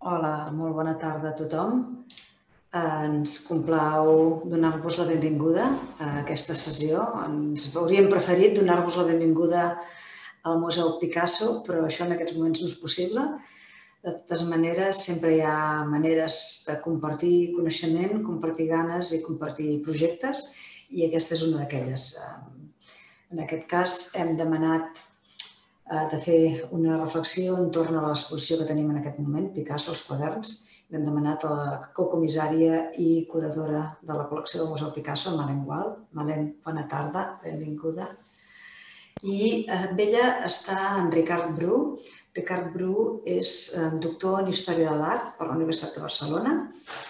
Hola, molt bona tarda a tothom. Ens complau donar-vos la benvinguda a aquesta sessió. Ens hauríem preferit donar-vos la benvinguda al Museu Picasso, però això en aquests moments no és possible. De totes maneres, sempre hi ha maneres de compartir coneixement, compartir ganes i compartir projectes, i aquesta és una d'aquelles. En aquest cas, hem demanat de fer una reflexió entorn a l'exposició que tenim en aquest moment, Picasso, els quaderns. L'hem demanat a la cocomissària i curadora de la col·lecció del Museu Picasso, Malén Gual. Malén, bona tarda, benvinguda. I amb ella està en Ricard Bru. Ricard Bru és doctor en Història de l'Art per la Universitat de Barcelona.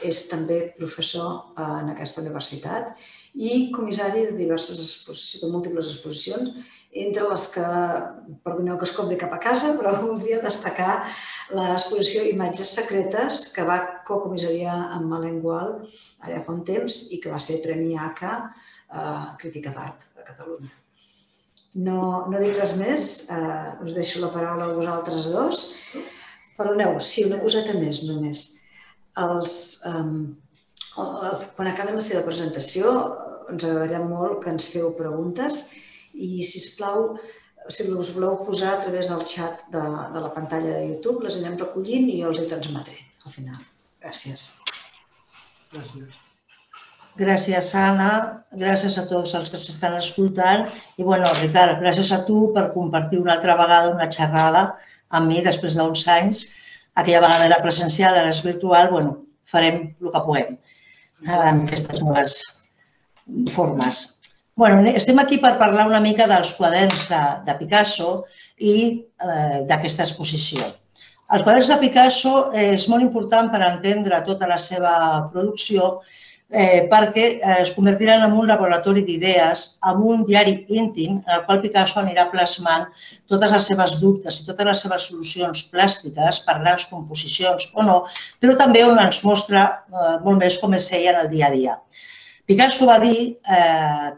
És també professor en aquesta universitat i comissari de múltiples exposicions, entre les que, perdoneu que es cobri cap a casa, però voldria destacar l'exposició Imatges secretes, que va cocomissariar amb Malén Gual allà fa un temps i que va ser Premi ACA Crítica d'Art a Catalunya. No dic res més, us deixo la paraula a vosaltres dos. Perdoneu, sí, una coseta més només. Quan acabi la seva presentació ens agradaria molt que ens feu preguntes i, sisplau, si us voleu posar a través del xat de la pantalla de YouTube, les anem recollint i jo els hi transmetré al final. Gràcies. Gràcies, Anna. Gràcies a tots els que s'estan escoltant. I, Ricard, gràcies a tu per compartir una altra vegada una xerrada amb mi després d'uns anys. Aquella vegada era presencial, ara és virtual. Farem el que puguem amb aquestes noves formes. Estem aquí per parlar una mica dels quaderns de Picasso i d'aquesta exposició. Els quaderns de Picasso és molt important per entendre tota la seva producció perquè es convertiran en un laboratori d'idees, en un diari íntim en el qual Picasso anirà plasmant totes les seves dubtes i totes les seves solucions plàstiques per grans composicions o no, però també on ens mostra molt més com es feia en el dia a dia. Picasso va dir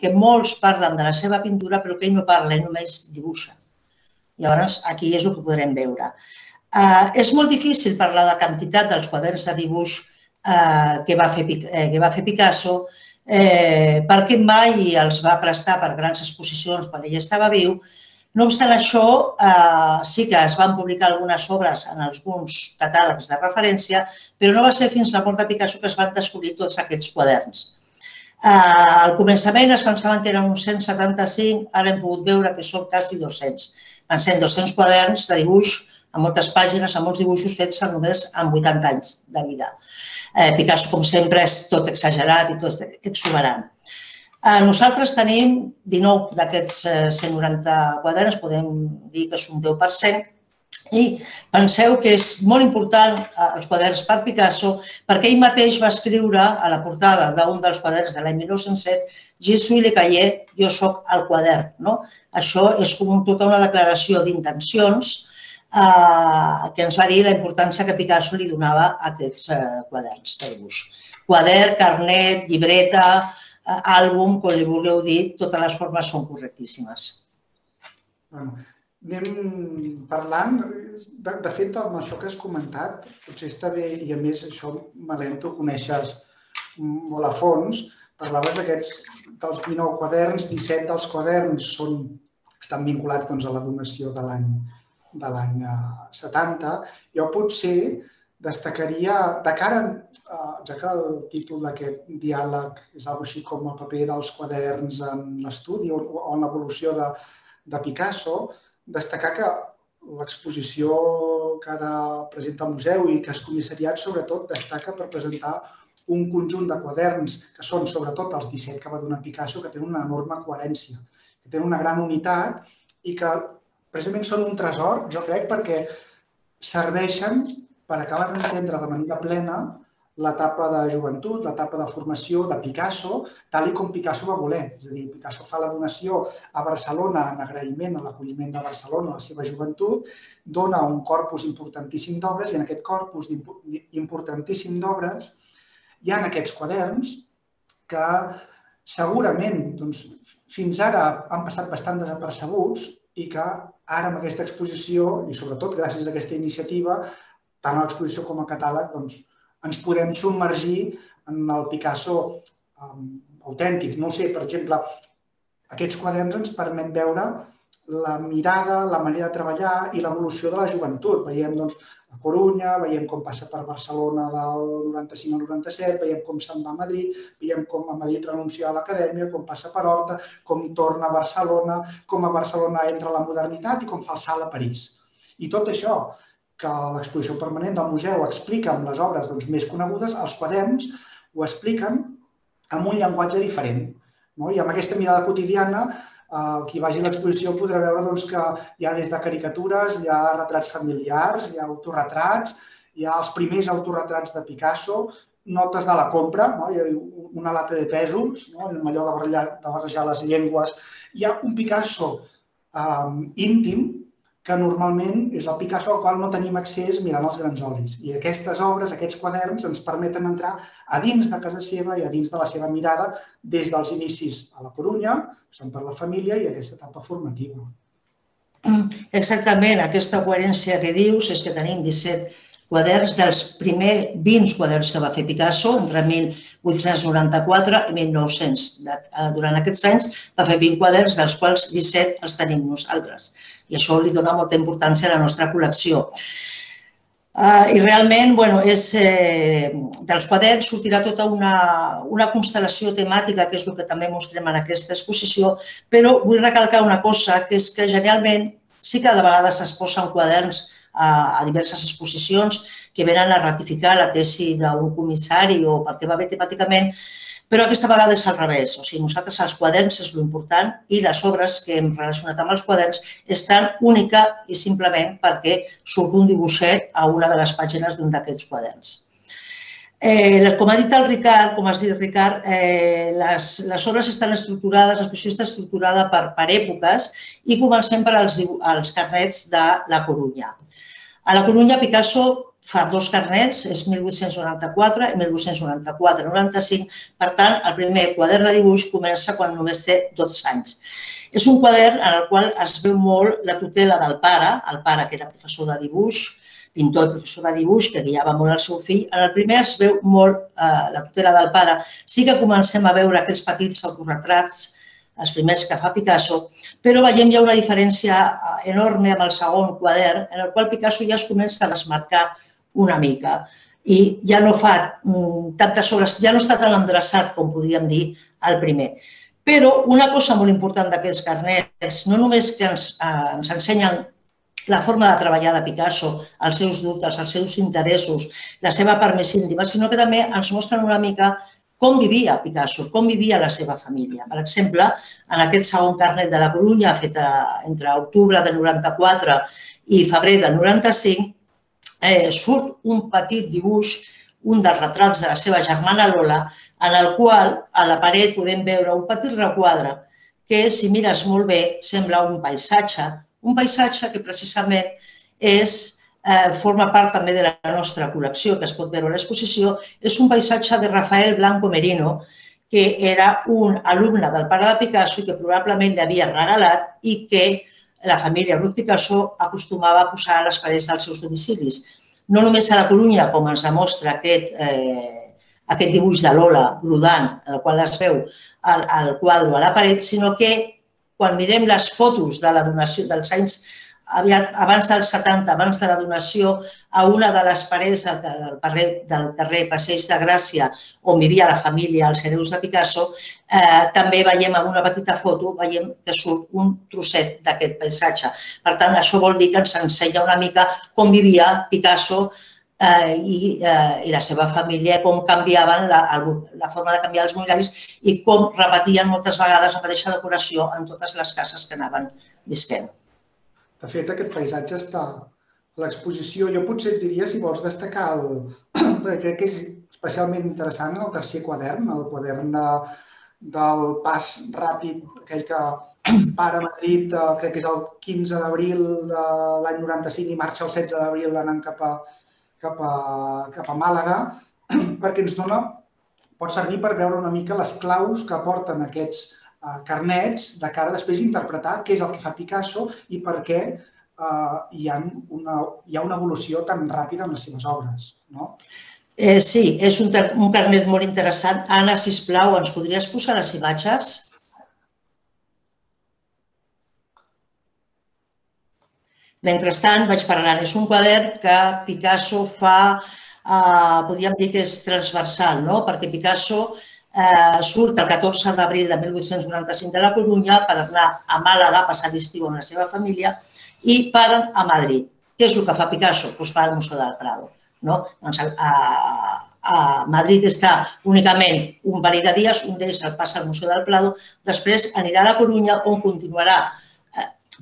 que molts parlen de la seva pintura però que ell no parla, ell només dibuixa. Llavors, aquí és el que podrem veure. És molt difícil parlar de la quantitat dels quaderns de dibuix que va fer Picasso perquè mai els va prestar per grans exposicions quan ell estava viu. No obstant això, sí que es van publicar algunes obres en alguns catàlegs de referència, però no va ser fins la mort de Picasso que es van descobrir tots aquests quaderns. Al començament es pensaven que eren uns 175, ara hem pogut veure que són quasi 200. Van ser 200 quaderns de dibuix, amb moltes pàgines, amb molts dibuixos fets només amb 80 anys de vida. Picasso, com sempre, és tot exagerat i tot exuberant. Nosaltres tenim 19 d'aquests 190 quaderns, podem dir que és un 10%, i penseu que és molt important els quaderns per Picasso perquè ell mateix va escriure a la portada d'un dels quaderns de l'any 1907 «Je suis le cahier, jo soc el quadern». Això és com tota una declaració d'intencions que ens va dir la importància que Picasso li donava a aquests quaderns de dibuix. Quadern, carnet, llibreta, àlbum, com li vulgueu dir, totes les formes són correctíssimes. Anem parlant, de fet, amb això que has comentat, potser està bé, i a més això, Malén, tu coneixes molt a fons, parlaves dels 19 quaderns, 17 dels quaderns estan vinculats a la donació de l'any 70. Jo potser destacaria, de cara, ja que el títol d'aquest diàleg és alguna cosa així com el paper dels quaderns en l'estudi o en l'evolució de Picasso, destacar que l'exposició que ara presenta el museu i que has comissariat sobretot destaca per presentar un conjunt de quaderns que són sobretot els 17 que va donar Picasso, que tenen una enorme coherència, que tenen una gran unitat i que precisament són un tresor, jo crec, perquè serveixen per acabar d'entendre de manera plena l'etapa de joventut, l'etapa de formació de Picasso, tal com Picasso va voler. És a dir, Picasso fa la donació a Barcelona en agraïment a l'acolliment de Barcelona a la seva joventut, dona un corpus importantíssim d'obres i en aquest corpus importantíssim d'obres hi ha aquests quaderns que segurament fins ara han passat bastant desapercebuts i que ara amb aquesta exposició i sobretot gràcies a aquesta iniciativa tant a l'exposició com a catàleg, ens podem submergir en el Picasso autèntic. No ho sé, per exemple, aquests quaderns ens permet veure la mirada, la manera de treballar i l'evolució de la joventut. Veiem a Coruña, veiem com passa per Barcelona del 95 al 97, veiem com se'n va a Madrid, veiem com a Madrid renuncia a l'acadèmia, com passa per Horta, com torna a Barcelona, com a Barcelona entra la modernitat i com fa el salt a París. I tot això que l'exposició permanent del museu explica amb les obres més conegudes, els quaderns ho expliquen amb un llenguatge diferent. I amb aquesta mirada quotidiana, qui vagi a l'exposició podrà veure que hi ha des de caricatures, hi ha retrats familiars, hi ha autoretrats, hi ha els primers autoretrats de Picasso, notes de la compra, una lata de pèsols, allò de barrejar les llengües. Hi ha un Picasso íntim, que normalment és el Picasso al qual no tenim accés mirant els grans olis. I aquestes obres, aquests quaderns, ens permeten entrar a dins de casa seva i a dins de la seva mirada des dels inicis a la Coruña, passant per la família i aquesta etapa formativa. Exactament, aquesta coherència que dius és que tenim 17 quaderns dels primers 20 quaderns que va fer Picasso entre 1894 i 1900. Durant aquests anys va fer 20 quaderns, dels quals 17 els tenim nosaltres. I això li dona molta importància a la nostra col·lecció. I realment, dels quaderns sortirà tota una constel·lació temàtica, que és el que també mostrem en aquesta exposició, però vull recalcar una cosa, que és que generalment sí que de vegades es posen quaderns a diverses exposicions que venen a ratificar la tesi d'un comissari o perquè va bé temàticament, però aquesta vegada és al revés. O sigui, nosaltres els quaderns és l'important i les obres que hem relacionat amb els quaderns estan única i simplement perquè surt un dibuixet a una de les pàgines d'un d'aquests quaderns. Com ha dit el Ricard, les obres estan estructurades, l'exposició està estructurada per èpoques i comencem per als carnets de la Coruña. A la Coruña Picasso fa dos carnets, és 1894 i 1894-95. Per tant, el primer quadern de dibuix comença quan només té 12 anys. És un quadern en el qual es veu molt la tutela del pare, el pare que era professor de dibuix, pintor i professor de dibuix, que guiava molt el seu fill. En el primer es veu molt la tutela del pare. Sí que comencem a veure aquests petits autoretrats, els primers que fa Picasso, però veiem ja una diferència enorme amb el segon quadern, en el qual Picasso ja es comença a desmarcar una mica i ja no fa tantes obres, ja no està tan endreçat com podríem dir el primer. Però una cosa molt important d'aquests carnets, no només que ens ensenyen la forma de treballar de Picasso, els seus dubtes, els seus interessos, la seva part més íntima, sinó que també ens mostren una mica com vivia Picasso, com vivia la seva família. Per exemple, en aquest segon carnet de la Coruña, fet entre octubre del 94 i febrer del 95, surt un petit dibuix, un dels retrats de la seva germana Lola, en el qual a la paret podem veure un petit requadre que, si mires molt bé, sembla un paisatge que precisament forma part també de la nostra col·lecció, que es pot veure a l'exposició. És un paisatge de Rafael Blanco Merino, que era un alumne del pare de Picasso i que probablement li havia regalat i que la família Ruiz Picasso acostumava a posar a les parets dels seus domicilis. No només a la Coruña, com ens demostra aquest dibuix de Lola brodant, en el qual es veu el quadre a la paret, sinó que quan mirem les fotos de la donació dels anys abans dels 70, abans de la donació, a una de les parets del carrer Passeig de Gràcia, on vivia la família, els hereus de Picasso, també veiem en una petita foto que surt un trosset d'aquest paisatge. Per tant, això vol dir que ens ensenya una mica com vivia Picasso i la seva família, com canviaven la forma de canviar els mobiliaris i com repetien moltes vegades la mateixa decoració en totes les cases que anaven visquent. De fet, aquest paisatge està a l'exposició. Jo potser et diria, si vols destacar, perquè crec que és especialment interessant, el tercer quadern, el quadern del pas ràpid, aquell que para a Madrid, crec que és el 15 d'abril de l'any 95 i marxa el 16 d'abril anant cap a Màlaga, perquè ens dona, pot servir per veure una mica les claus que porten aquests carnets de cara després d'interpretar què és el que fa Picasso i per què hi ha una evolució tan ràpida en les seves obres. Sí, és un carnet molt interessant. Anna, sisplau, ens podries posar les imatges? Mentrestant, vaig parlant. És un quadern que Picasso fa, podríem dir que és transversal, perquè Picasso surt el 14 d'abril de 1895 de la Coruña per anar a Màlaga a passar l'estiu amb la seva família i paren a Madrid. Què és el que fa Picasso? Doncs va al Museu del Prado. A Madrid està únicament un parell de dies, un d'ells el passa al Museu del Prado, després anirà a la Coruña on continuarà.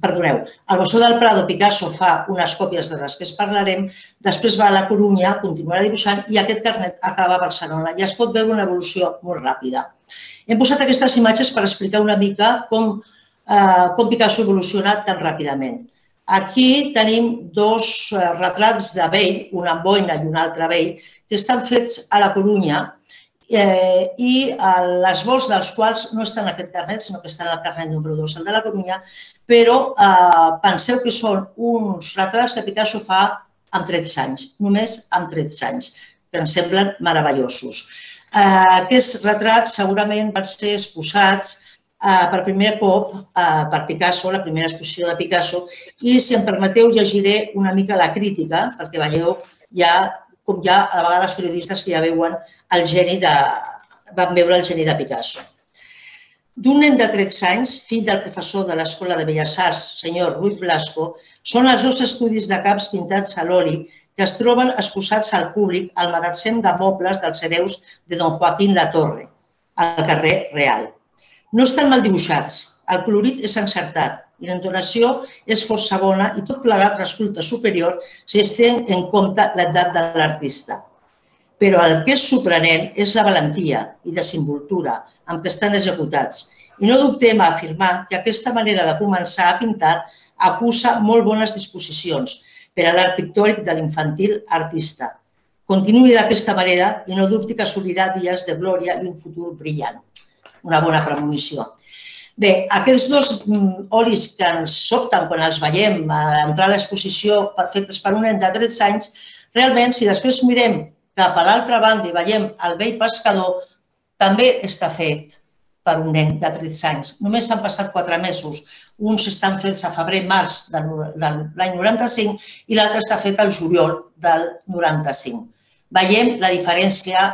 Perdoneu, al Museu del Prado Picasso fa unes còpies de les que es parlarem, després va a la Coruña, continuarà dibuixant i aquest carnet acaba a Barcelona. Ja es pot veure una evolució molt ràpida. Hem posat aquestes imatges per explicar una mica com Picasso ha evolucionat tan ràpidament. Aquí tenim dos retrats de vell, un amb boina i un altre vell, que estan fets a la Coruña i l'esbós dels quals no està en aquest carnet, sinó que està en el carnet número 2, el de la Coruña, però penseu que són uns retrats que Picasso fa amb 13 anys, només amb 13 anys, que ens semblen meravellosos. Aquests retrats segurament van ser exposats per primer cop per Picasso, la primera exposició de Picasso, i si em permeteu llegiré una mica la crítica, perquè veieu ja com hi ha a vegades periodistes que ja van veure el geni de Picasso. D'un nen de 13 anys, fill del professor de l'Escola de Belles Arts, senyor Ruiz Blasco, són els dos estudis de caps pintats a l'oli que es troben exposats al públic al magatzem de mobles dels hereus de don Joaquín Latorre, al carrer Real. No estan mal dibuixats, el colorit és encertat, i l'entonació és força bona i tot plegat resulta superior si es té en compte l'edat de l'artista. Però el que és sorprenent és la valentia i desenvoltura amb què estan executats i no dubtem a afirmar que aquesta manera de començar a pintar acusa molt bones disposicions per a l'art pictòric de l'infantil artista. Continuï d'aquesta manera i no dubti que assolirà dies de glòria i un futur brillant. Una bona premonició. Bé, aquests dos olis que ens sobten quan els veiem entrar a l'exposició fets per un nen de 13 anys, realment, si després mirem cap a l'altra banda i veiem el vell pescador, també està fet per un nen de 13 anys. Només s'han passat 4 mesos. Uns estan fets a febrer-març de l'any 95 i l'altre està fet al juliol del 95. Veiem la diferència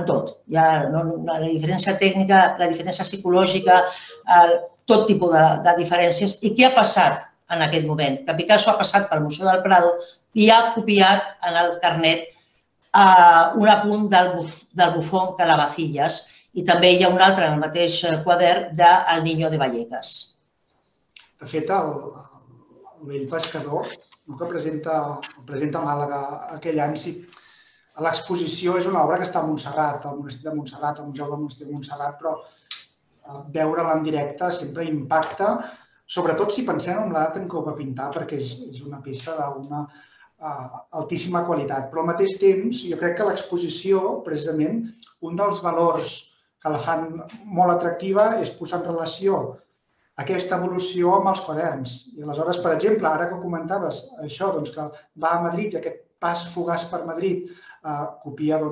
en tot. Hi ha la diferència tècnica, la diferència psicològica, tot tipus de diferències. I què ha passat en aquest moment? Que Picasso ha passat pel Museu del Prado i ha copiat en el carnet un apunt del bufón Calabacillas i també hi ha un altre en el mateix quadern d'El Niño de Vallecas. De fet, el vell pescador que presenta Màlaga aquell any, l'exposició és una obra que està a Montserrat, al Monestir de Montserrat, al Museu de Monestir de Montserrat, però veure-la en directe sempre impacta, sobretot si pensem en l'edat en què ho va pintar, perquè és una peça d'una altíssima qualitat. Però al mateix temps, jo crec que l'exposició, precisament, un dels valors que la fan molt atractiva és posar en relació aquesta evolució amb els quaderns. I aleshores, per exemple, ara que comentaves això, doncs que va a Madrid i aquest pas fugaç per Madrid copia el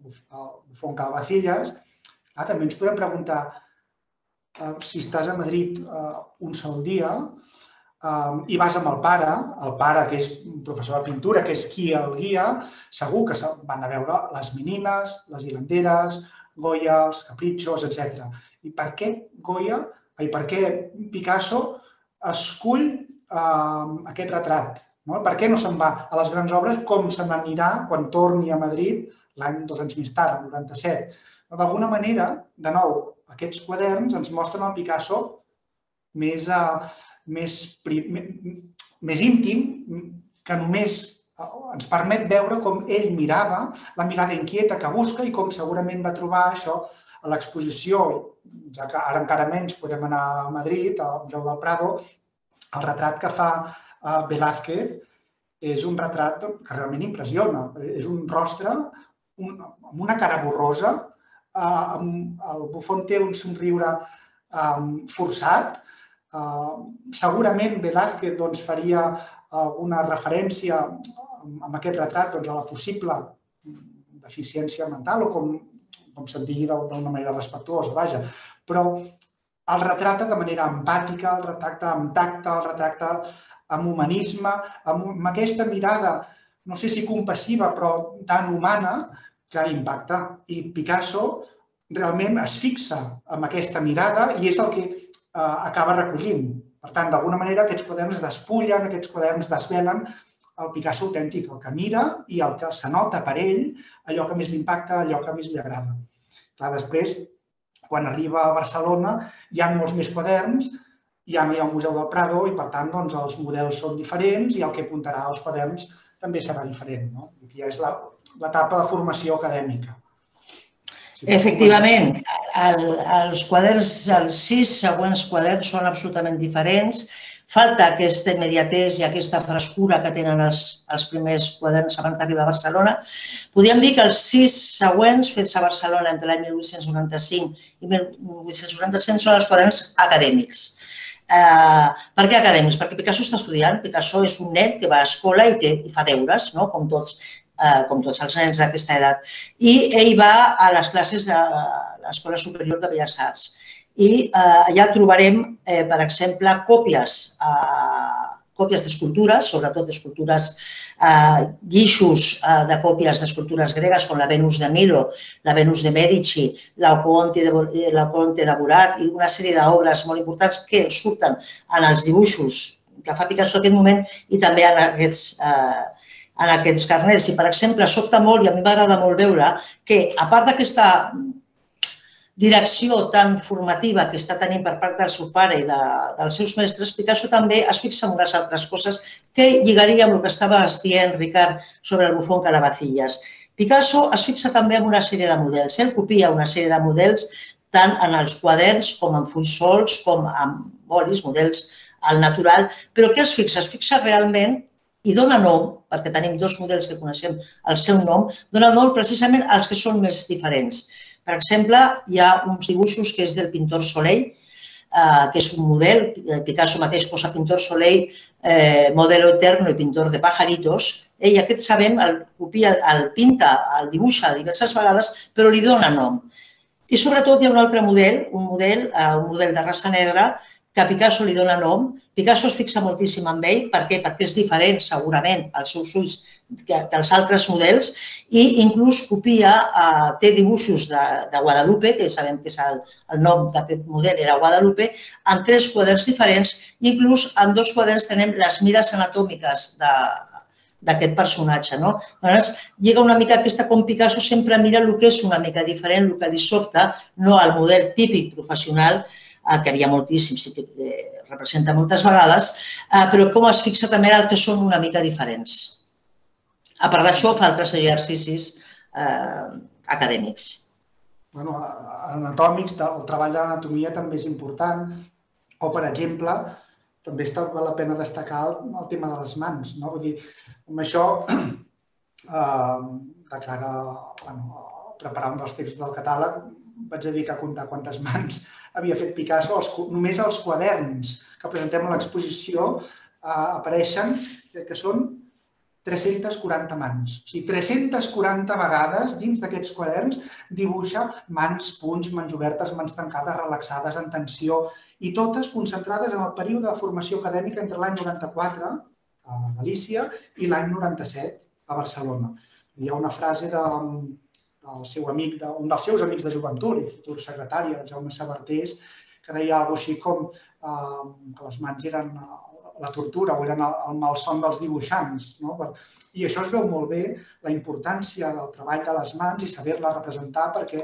bufón Calabacillas. També ens podem preguntar si estàs a Madrid un sol dia i vas amb el pare que és professor de pintura, que és qui el guia, segur que van a veure les Meninas, les hilanderes, Goya, els Capritxos, etc. I per què Picasso escull aquest retrat? Per què no se'n va a les grans obres com se n'anirà quan torni a Madrid l'any 2 anys més tard, el 97? D'alguna manera, de nou, aquests quaderns ens mostren el Picasso més íntim, que només ens permet veure com ell mirava, la mirada inquieta que busca i com segurament va trobar això a l'exposició, ja que ara encara menys podem anar a Madrid, al Museu del Prado, el retrat que fa Velázquez és un retrat que realment impressiona. És un rostre amb una cara borrosa, el bufón té un somriure forçat, Segurament Velázquez faria alguna referència amb aquest retrat a la possible deficiència mental o com se'n digui d'una manera respectuosa, vaja. Però el retrata de manera empàtica, el retrata amb tacte, el retrata amb humanisme, amb aquesta mirada, no sé si compassiva, però tan humana, que impacta. I Picasso realment es fixa en aquesta mirada i és el que acaba recollint. Per tant, d'alguna manera, aquests quaderns despullen, aquests quaderns desvelen el Picasso autèntic, el que mira i el que s'anota per ell, allò que més l'impacta, allò que més li agrada. Clar, després, quan arriba a Barcelona, hi ha molts més quaderns, ja no hi ha el Museu del Prado i, per tant, els models són diferents i el que apuntarà als quaderns també serà diferent. Aquí és l'etapa de formació acadèmica. Efectivament, els quaderns, els 6 següents quaderns són absolutament diferents. Falta aquesta immediatesa i aquesta frescura que tenen els primers quaderns abans d'arribar a Barcelona. Podríem dir que els 6 següents, fets a Barcelona entre l'any 1895 i 1897, són els quaderns acadèmics. Per què acadèmics? Perquè Picasso està estudiant. Picasso és un nen que va a escola i fa deures, com tots els nens d'aquesta edat. I ell va a les classes de l'Escola Superior de Belles Arts. I allà trobarem, per exemple, còpies d'escultures, sobretot d'escultures, guixos de còpies d'escultures gregues com la Venus de Milo, la Venus de Medici, la Conte de Borat i una sèrie d'obres molt importants que surten en els dibuixos que fa Picasso en aquest moment i també en aquests carnets. I, per exemple, sobta molt, i a mi m'agrada molt veure, que a part d'aquesta direcció tan formativa que està tenint per part del seu pare i dels seus mestres, Picasso també es fixa en unes altres coses que lligaria amb el que estava dient Ricard sobre el bufón Calabacillas. Picasso es fixa també en una sèrie de models. Ell copia una sèrie de models tant en els quaderns com en fulls solts, com en bolis, models al natural. Però què es fixa? Es fixa realment i dona nom, perquè tenim 2 models que coneixem el seu nom, dona nom precisament als que són més diferents. Per exemple, hi ha uns dibuixos que és del pintor Soleil, que és un model. Picasso mateix posa pintor Soleil, modelo eterno i pintor de pajaritos. I aquest, sabem, el pinta, el dibuixa diverses vegades, però li dona nom. I sobretot hi ha un altre model, un model de raça negra, que a Picasso li dona nom. Picasso es fixa moltíssim en ell. Per què? Perquè és diferent, segurament, als seus ulls dels altres models i inclús copia, té dibuixos de Guadalupe, que sabem que el nom d'aquest model era Guadalupe, en 3 quaderns diferents. Inclús en 2 quaderns tenim les mides anatòmiques d'aquest personatge. Llavors, lliga una mica aquesta com Picasso sempre mira el que és una mica diferent, el que li sobta, no el model típic professional, que havia moltíssims, representa moltes vegades, però com es fixa també en el que són una mica diferents. A part d'això, fa altres exercicis acadèmics. Anatòmics, el treball de l'anatomia també és important. O, per exemple, també val la pena destacar el tema de les mans. Vull dir, amb això, de cara a preparar un dels textos del catàleg, vaig dedicar a comptar quantes mans havia fet Picasso. Només els quaderns que presentem a l'exposició apareixen, crec que són 340 mans. O sigui, 340 vegades dins d'aquests quaderns dibuixa mans, punys, mans obertes, mans tancades, relaxades, en tensió, i totes concentrades en el període de formació acadèmica entre l'any 94 a Galícia i l'any 97 a Barcelona. Hi ha una frase d'un dels seus amics de joventut i futur secretari, el Jaume Sabartés, que deia alguna cosa així com que les mans eren la tortura o eren el malson dels dibuixants. I això es veu molt bé, la importància del treball de les mans i saber-la representar, perquè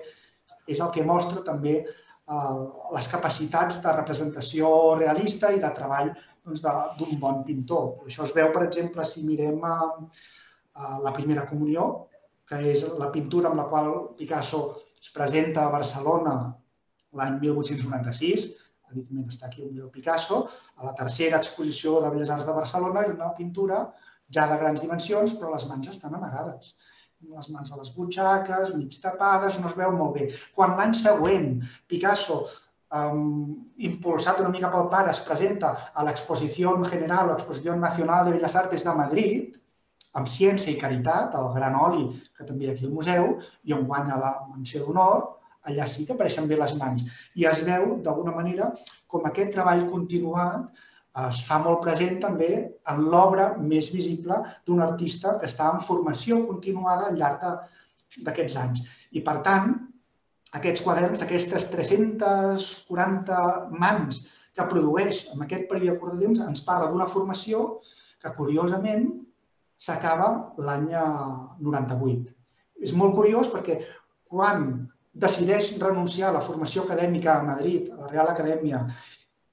és el que mostra també les capacitats de representació realista i de treball d'un bon pintor. Això es veu, per exemple, si mirem la Primera Comunió, que és la pintura amb la qual Picasso es presenta a Barcelona l'any 1896, evidentment està aquí el Museu Picasso, a la tercera exposició de Belles Arts de Barcelona. És una pintura ja de grans dimensions, però les mans estan amagades. Les mans a les butxaques, mig tapades, no es veu molt bé. Quan l'any següent Picasso impulsat una mica pel pare, es presenta a l'Exposició General o Exposició Nacional de Belles Artes de Madrid, amb Ciència i Caritat, el gran oli que també hi ha aquí al museu, i on guanya la menció d'honor, allà sí que apareixen bé les mans. I es veu, d'alguna manera, com aquest treball continuat es fa molt present també en l'obra més visible d'un artista que està en formació continuada al llarg d'aquests anys. I, per tant, aquests quaderns, aquestes 340 mans que produeix en aquest període curt de temps, ens parla d'una formació que, curiosament, s'acaba l'any 98. És molt curiós perquè quan decideix renunciar a la formació acadèmica a Madrid, a la Real Acadèmia,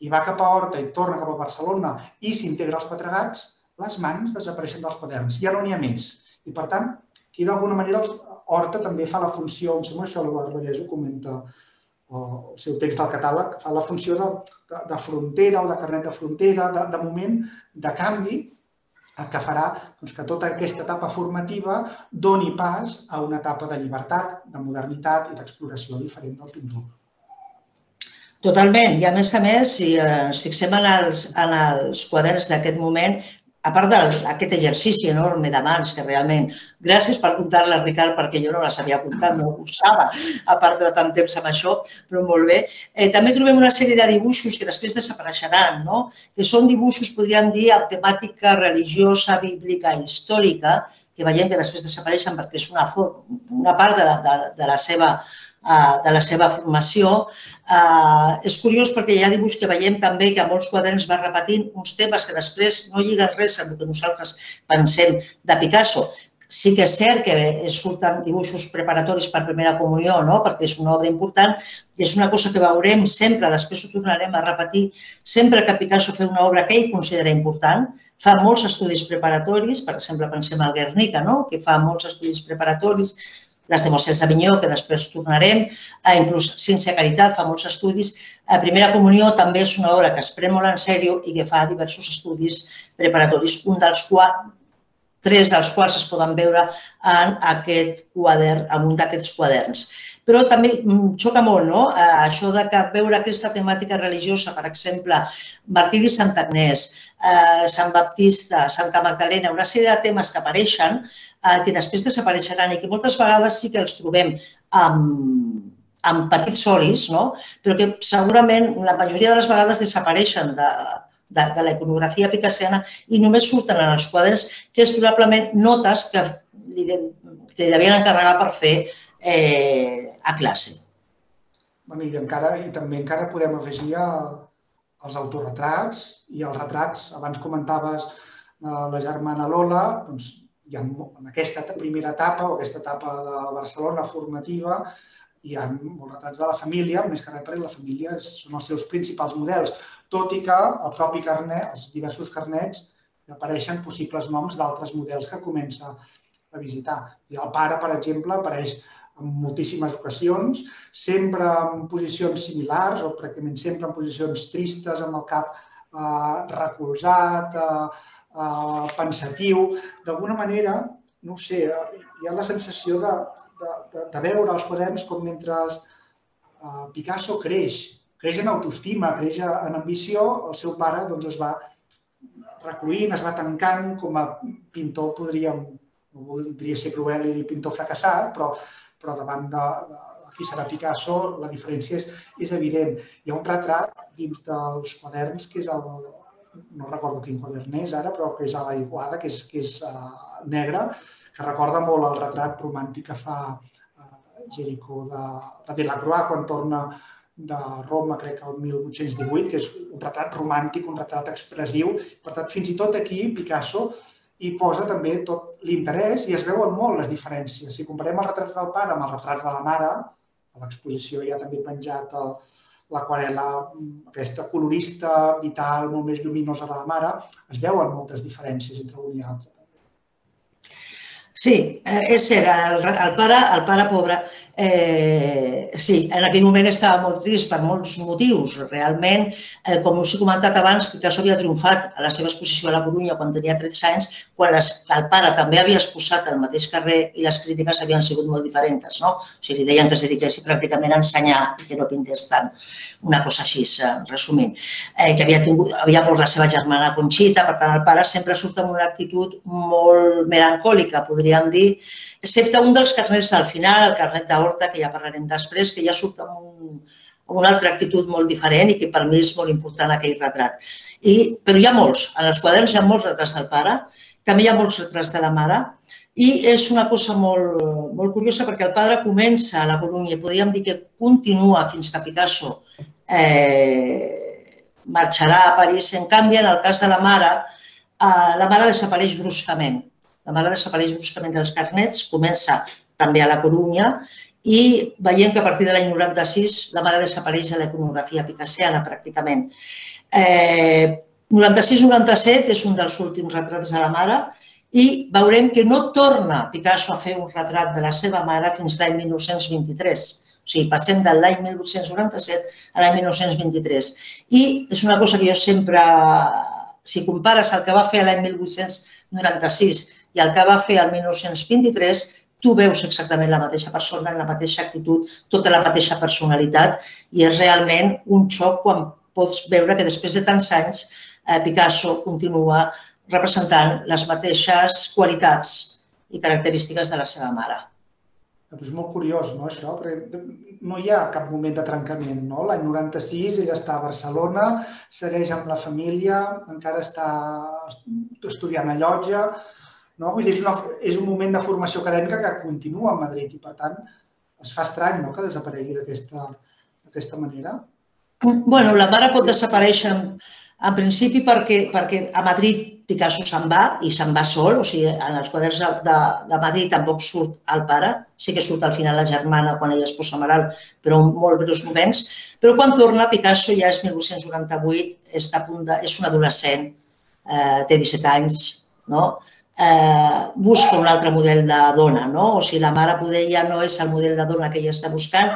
i va cap a Horta i torna cap a Barcelona i s'integra als Quatre Gats, les mans desapareixen dels quaderns. Ja no n'hi ha més. I, per tant, aquí d'alguna manera Horta també fa la funció, em sembla que això l'Eduard Vallès ho comenta, el seu text del catàleg, fa la funció de frontera o de carnet de frontera, de moment de canvi, que farà que tota aquesta etapa formativa doni pas a una etapa de llibertat, de modernitat i d'exploració diferent del pintor. Totalment. I a més, si ens fixem en els quaderns d'aquest moment, a part d'aquest exercici enorme de mans que realment... Gràcies per apuntar-les, Ricard, perquè jo no les havia apuntat, no ho sabia, a part de tant temps amb això, però molt bé. També trobem una sèrie de dibuixos que després desapareixeran, no? Que són dibuixos, podríem dir, amb temàtica religiosa, bíblica, històrica, que veiem que després desapareixen perquè és una part de la seva... de la seva formació. És curiós perquè hi ha dibuix que veiem també que a molts quaderns va repetint uns temes que després no lliguen res amb el que nosaltres pensem de Picasso. Sí que és cert que surten dibuixos preparatoris per Primera Comunió, no? Perquè és una obra important i és una cosa que veurem sempre, després ho tornarem a repetir, sempre que Picasso fa una obra que ell considera important. Fa molts estudis preparatoris, per exemple, pensem al Guernica, no? Que fa molts estudis preparatoris, Les Demoiselles d'Avignon, que després tornarem, inclús Ciència i Caritat, fa molts estudis. A Primera Comunió també és una obra que es pren molt en sèrio i que fa diversos estudis preparatoris, tres dels quals es poden veure en un d'aquests quaderns. Però també xoca molt, no?, això de veure aquesta temàtica religiosa, per exemple, Martiri i Santa Agnès, Sant Baptista, Santa Magdalena, una sèrie de temes que apareixen, que després desapareixeran i que moltes vegades sí que els trobem amb petits olis, no?, però que segurament la majoria de les vegades desapareixen de la iconografia picassiana i només surten en els quadres, que és probablement notes que li devien encarregar per fer a classe. I també encara podem afegir els autorretrats i els retrats. Abans comentaves la germana Lola, doncs en aquesta primera etapa o aquesta etapa de Barcelona formativa hi ha molts retrats de la família, més que res perquè la família són els seus principals models, tot i que el propi carnet, els diversos carnets, apareixen possibles noms d'altres models que comença a visitar. I el pare, per exemple, apareix en moltíssimes ocasions, sempre en posicions similars o pràcticament sempre en posicions tristes, amb el cap recolzat, pensatiu. D'alguna manera, no ho sé, hi ha la sensació de veure els quaderns com mentre Picasso creix en autoestima, creix en ambició, el seu pare es va recluint, es va tancant com a pintor, podríem, no voldria ser cruel i pintor fracassat, però davant de qui serà Picasso la diferència és evident. Hi ha un retrat dins dels quaderns que és el... no recordo quin quadern és ara, però que és a la Iguada, que és negre, que recorda molt el retrat romàntic que fa Jericó de Delacroix quan torna de Roma, crec que el 1818, que és un retrat romàntic, un retrat expressiu. Per tant, fins i tot aquí Picasso hi posa també tot l'interès i es veuen molt les diferències. Si comparem els retrats del pare amb els retrats de la mare, a l'exposició hi ha també penjat l'aquarel·la aquesta colorista, vital, molt més lluminosa de la mare, es veuen moltes diferències entre un i altre. Sí, és cert, el pare pobre Sí, en aquell moment estava molt trist per molts motius. Realment, com us he comentat abans, Picasso havia triomfat a la seva exposició a la Coruña quan tenia 13 anys, quan el pare també havia exposat al mateix carrer i les crítiques havien sigut molt diferents. O sigui, li deien que es dediqués pràcticament a ensenyar i que no pintés tant. Una cosa així, resumint. Que havia mort la seva germana Conxita, per tant, el pare sempre surt amb una actitud molt melancòlica, podríem dir, excepte un dels carnets del final, el carnet d'Horta, que ja parlarem després, que ja surt amb una altra actitud molt diferent i que per mi és molt important aquell retrat. Però hi ha molts, en els quaderns hi ha molts retrats del pare, també hi ha molts retrats de la mare, i és una cosa molt curiosa perquè el pare comença a la Coruña i podríem dir que continua fins que Picasso marxarà a París. En canvi, en el cas de la mare desapareix bruscament. La mare desapareix bruscament dels carnets, comença també a la Coruña i veiem que a partir de l'any 96 la mare desapareix de l'iconografia picassiana pràcticament. 96-97 és un dels últims retrats de la mare i veurem que no torna Picasso a fer un retrat de la seva mare fins l'any 1923. O sigui, passem de l'any 1897 a l'any 1923. I és una cosa que jo sempre, si compares el que va fer l'any 1896 i el que va fer el 1923, tu veus exactament la mateixa persona, la mateixa actitud, tota la mateixa personalitat i és realment un xoc quan pots veure que després de tants anys Picasso continua representant les mateixes qualitats i característiques de la seva mare. És molt curiós, no, això? No hi ha cap moment de trencament, no? L'any 96 ella està a Barcelona, segueix amb la família, encara està estudiant a Llotja, no? Vull dir, és un moment de formació acadèmica que continua a Madrid i, per tant, es fa estrany, no?, que desaparegui d'aquesta manera. Bé, la mare pot desaparèixer en principi perquè a Madrid Picasso se'n va i se'n va sol, o sigui, en els quaderns de Madrid tampoc surt el pare, sí que surt al final la germana quan ella es posa malalt, però molt breus moments, però quan torna Picasso ja és 1898, és un adolescent, té 17 anys, busca un altre model de dona, o sigui, la mare poder ja no és el model de dona que ella està buscant,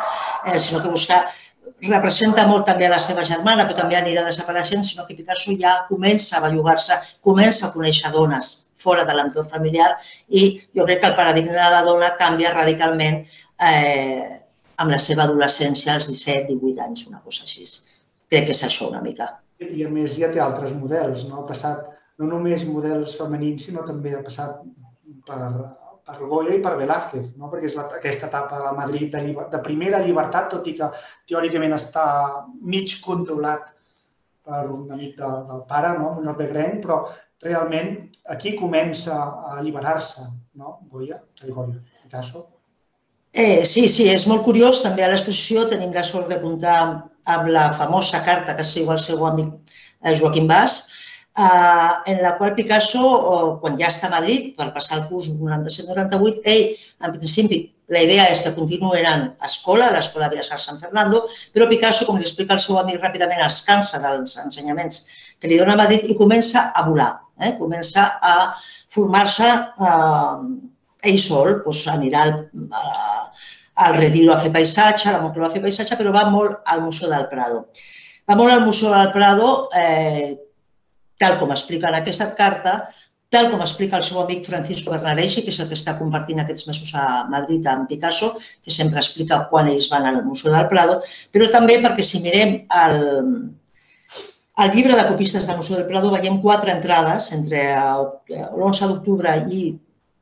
sinó que busca... representa molt també a la seva germana, però també anirà desapareixent, sinó que Picasso ja comença a bellugar-se, comença a conèixer dones fora de l'entorn familiar i jo crec que el paradigma de la dona canvia radicalment amb la seva adolescència als 17-18 anys, una cosa així. Crec que és això una mica. I a més ja té altres models, no? Ha passat no només models femenins, sinó també ha passat per Goya i per Velázquez, perquè és aquesta etapa de Madrid de primera llibertat, tot i que teòricament està mig controlat per un amic del pare, Muñoz de Gren, però realment aquí comença a alliberar-se, Goya, Picasso. Sí, és molt curiós. També a l'exposició tenim la sort de comptar amb la famosa carta que escriu el seu amic Joaquim Bas, en la qual Picasso, quan ja està a Madrid, per passar el curs 97-98, en principi la idea és que continuïn a escola, a l'Escola Belas-Arts Sant Fernando, però Picasso, com li explica el seu amic ràpidament, es cansa dels ensenyaments que li dona a Madrid i comença a volar, comença a formar-se ell sol, anirà al Retiro a fer paisatge, a la Moncloa a fer paisatge, però va molt al Museu del Prado. Va molt al Museu del Prado, tal com explica en aquesta carta, tal com explica el seu amic Francisco Bernareci, que és el que està compartint aquests mesos a Madrid amb Picasso, que sempre explica quan ells van al Museu del Prado, però també perquè si mirem el llibre de copistes del Museu del Prado veiem 4 entrades entre l'11 d'octubre i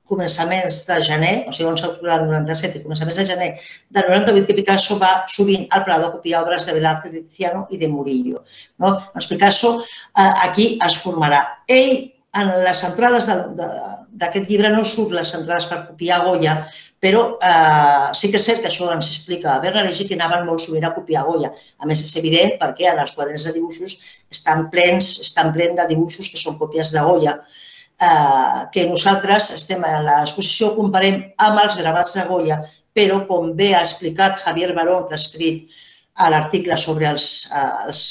començaments de gener, o sigui, 11 d'octubre del 97 i començaments de gener del 98, que Picasso va sovint al Prado a copiar obres de Velázquez, de Tiziano i de Murillo. Doncs Picasso aquí es formarà. Ell, en les entrades d'aquest llibre, no surt les entrades per copiar Goya, però sí que és cert que això ens explica a Bernareci, que anaven molt sovint a copiar Goya. A més, és evident perquè en els quadrens de dibuixos estan plens de dibuixos que són còpies de Goya, que nosaltres estem a l'exposició, comparem amb els gravats de Goya, però com bé ha explicat Javier Barón, que ha escrit a l'article sobre els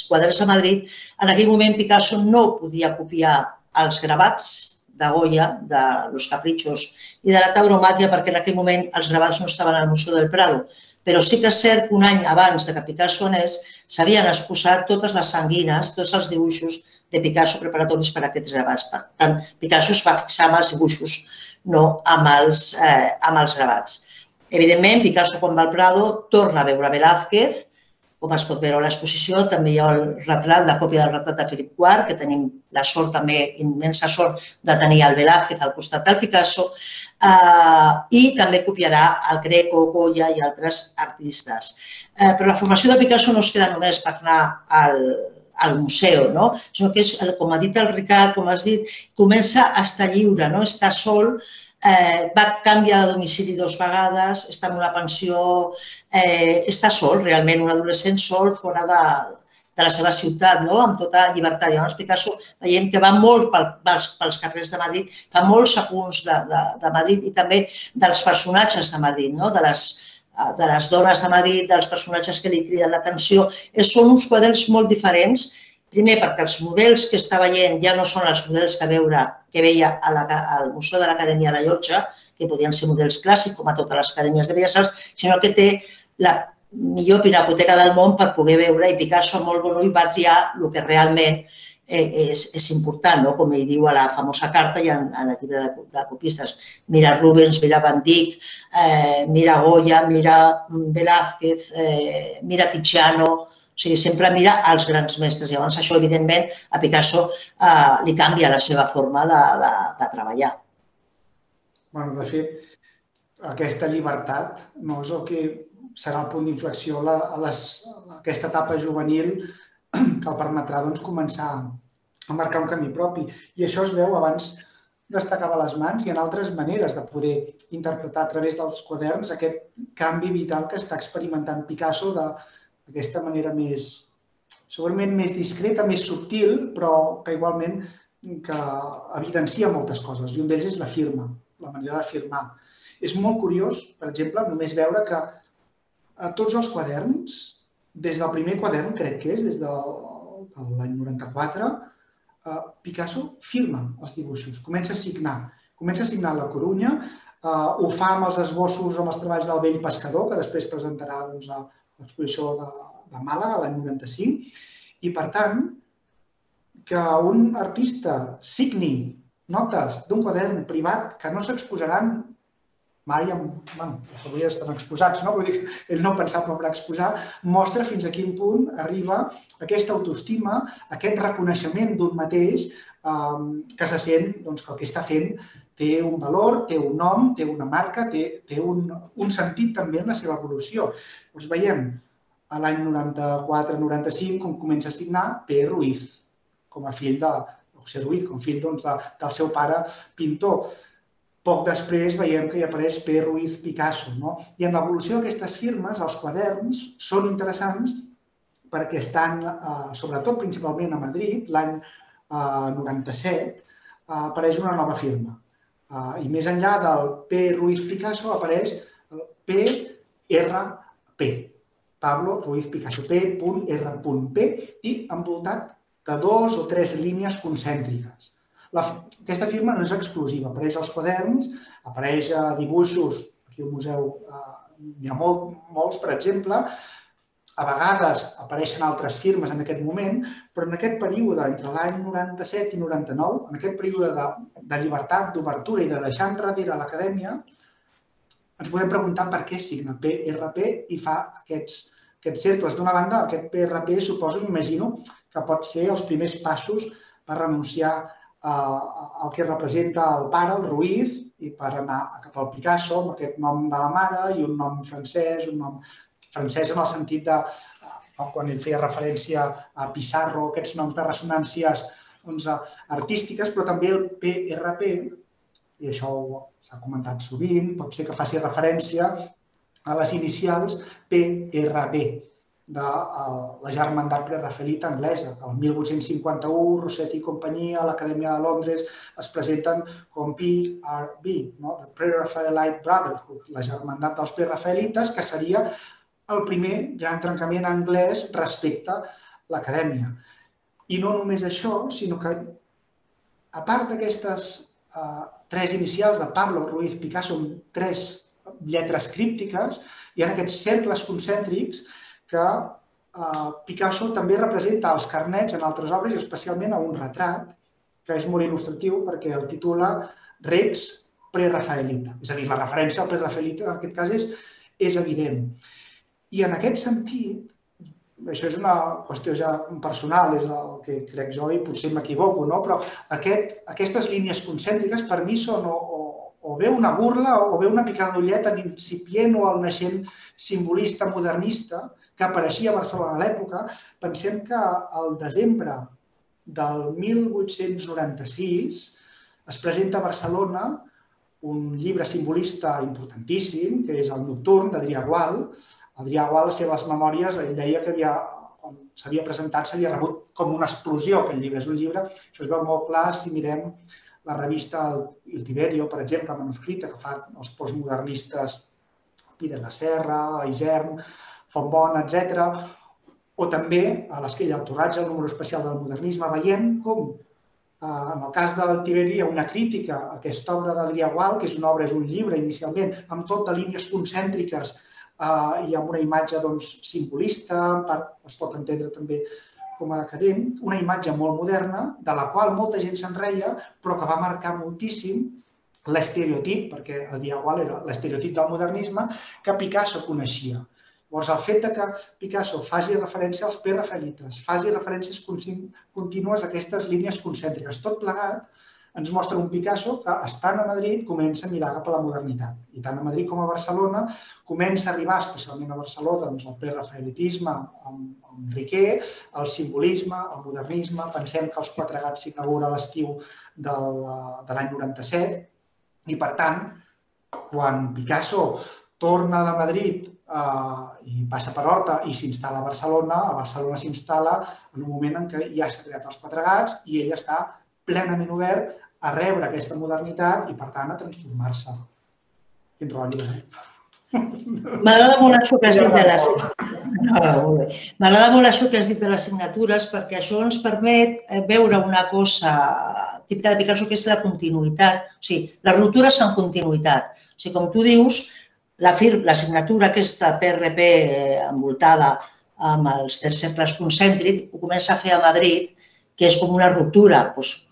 quadrers de Madrid, en aquell moment Picasso no podia copiar els gravats de Goya, de los caprichos i de la tauromàquia, perquè en aquell moment els gravats no estaven al Museu del Prado. Però sí que és cert que un any abans que Picasso anés s'havien exposat totes les sanguines, tots els dibuixos de Picasso preparatoris per a aquests gravats. Per tant, Picasso es va fixar amb els dibuixos, no amb els gravats. Evidentment, Picasso, quan va al Prado, torna a veure Velázquez. Com es pot veure a l'exposició, també hi ha el retrat, la còpia del retrat de Felip IV, que tenim la sort, també, immensa sort, de tenir el Velázquez al costat del Picasso. I també copiarà el Greco, Goya i altres artistes. Però la formació de Picasso no es queda només per anar al museu, no? Sinó que, com ha dit el Ricard, com has dit, comença a estar lliure, no? Està sol. Va canviar de domicili 2 vegades, està en una pensió, està sol, realment, un adolescent sol fora de la seva ciutat, amb tota llibertat. Llavors, Picasso, veiem que va molt pels carrers de Madrid, fa molts apunts de Madrid i també dels personatges de Madrid, de les dones de Madrid, dels personatges que li criden l'atenció. Són uns quadres molt diferents. Primer, perquè els models que està veient ja no són els models que veia al Museu de l'Acadèmia de Llotja, que podien ser models clàssics, com a totes les acadèmies de Belles Arts, sinó que té la millor pinacoteca del món per poder veure, i Picasso, amb molt bon ull, va triar el que realment és important, com ell diu a la famosa carta i en el llibre de copistes. Mira Rubens, mira Van Dyck, mira Goya, mira Velázquez, mira Tiziano. O sigui, sempre mira els grans mestres. Llavors, això, evidentment, a Picasso li canvia la seva forma de treballar. Bé, de fet, aquesta llibertat no és el que serà el punt d'inflexió a aquesta etapa juvenil que el permetrà començar a marcar un camí propi. I això es veu abans destacava les mans i en altres maneres de poder interpretar a través dels quaderns aquest canvi vital que està experimentant Picasso d'aquesta manera més, segurament més discreta, més subtil, però que igualment evidencia moltes coses. I un d'ells és la firma, la manera de firmar. És molt curiós, per exemple, només veure que a tots els quaderns, des del primer quadern, crec que és, des de l'any 94, Picasso firma els dibuixos, comença a signar. Comença a signar a la Corunya, ho fa amb els esbossos, amb els treballs del vell pescador, que després presentarà a l'exposició de Màlaga, l'any 95, i, per tant, que un artista signi notes d'un quadern privat que no s'exposaran mai, avui estan exposats, ell no pensava que ho va exposar, mostra fins a quin punt arriba aquesta autoestima, aquest reconeixement d'un mateix que se sent que el que està fent té un valor, té un nom, té una marca, té un sentit també en la seva evolució. Us veiem a l'any 94-95 com comença a signar P. Ruiz, com a fill de José Ruiz, com a fill del seu pare pintor. Poc després veiem que hi apareix P. Ruiz Picasso. I en l'evolució d'aquestes firmes, els quaderns són interessants perquè estan, sobretot principalment a Madrid, l'any 97, apareix una nova firma. I més enllà del P. Ruiz Picasso apareix el P.R.P. Pablo Ruiz Picasso, P.R.P. i envoltat de 2 o 3 línies concèntriques. Aquesta firma no és exclusiva, apareix als quaderns, apareix a dibuixos, aquí al museu n'hi ha molts, per exemple. A vegades apareixen altres firmes en aquest moment, però en aquest període, entre l'any 97 i 99, en aquest període de llibertat, d'obertura i de deixar enrere l'acadèmia, ens podem preguntar per què signa PRP i fa aquests cercles. D'una banda, aquest PRP suposo, m'imagino, que pot ser els primers passos per renunciar al que representa el pare, el Ruiz, i per anar cap al Picasso amb aquest nom de la mare i un nom francès, un nom francès en el sentit de, quan ell feia referència a Pissarro, aquests noms de ressonàncies artístiques, però també el PRP, i això s'ha comentat sovint, pot ser que faci referència a les inicials PRB, de la germandat prerafaelita anglesa, que el 1851, Rossetti i companyia, a l'Acadèmia de Londres, es presenten com PRB, The Prerafaelite Brotherhood, la germandat dels prerafaelites, que seria el primer gran trencament anglès respecte a l'acadèmia. I no només això, sinó que, a part d'aquestes tres inicials de Pablo Ruiz Picasso amb tres lletres críptiques. Hi ha aquests cercles concèntrics que Picasso també representa als carnets en altres obres i especialment a un retrat que és molt il·lustratiu perquè el titula Rex Prerafaelita. És a dir, la referència al Prerafaelita en aquest cas és evident. I en aquest sentit, això és una qüestió ja personal, és el que crec jo i potser m'equivoco, però aquestes línies concèntriques per mi són o bé una burla o bé una picada d'ullet en incipient o el naixent simbolista modernista que apareixia a Barcelona a l'època. Pensem que el desembre del 1896 es presenta a Barcelona un llibre simbolista importantíssim, que és El Nocturn, d'Adrià Gual. Adrià Gual, les seves memòries, ell deia que quan s'havia presentat s'havia rebut com una explosió aquell llibre. És un llibre, això es veu molt clar si mirem la revista Il Tiberio, per exemple, manuscrita, que fan els postmodernistes Pere la Serra, Isern, Fontbon, etc. O també a l'Esquella del Torratge, el número especial del modernisme. Veiem com, en el cas del Tiberi, hi ha una crítica a aquesta obra d'Adrià Gual, que és una obra, és un llibre inicialment, amb tot de línies concèntriques i amb una imatge simbolista, es pot entendre també com a decadent, una imatge molt moderna, de la qual molta gent se'n reia, però que va marcar moltíssim l'estereotip, perquè Adrià Gual era l'estereotip del modernisme, que Picasso coneixia. Llavors, el fet que Picasso faci referència als prerafaelites, faci referències contínues a aquestes línies concèntriques, tot plegat ens mostra un Picasso que, estant a Madrid, comença a mirar cap a la modernitat. I tant a Madrid com a Barcelona comença a arribar, especialment a Barcelona, el prerafaelitisme amb Riquer, el simbolisme, el modernisme. Pensem que els Quatre Gats s'inaugura a l'estiu de l'any 97 i, per tant, quan Picasso torna de Madrid i passa per Horta i s'instal·la a Barcelona s'instal·la en un moment en què ja s'ha creat els Quatre Gats i ell està plenament obert a rebre aquesta modernitat i, per tant, a transformar-se. Quin rotllo, M'agrada molt això que has dit de les... M'agrada molt això que has dit de les signatures perquè això ens permet veure una cosa típica de Picasso que és la continuïtat. O sigui, les ruptures són continuïtat. O sigui, com tu dius, la signatura aquesta PRP envoltada amb els tres cercles concèntrics ho comença a fer a Madrid, que és com una ruptura,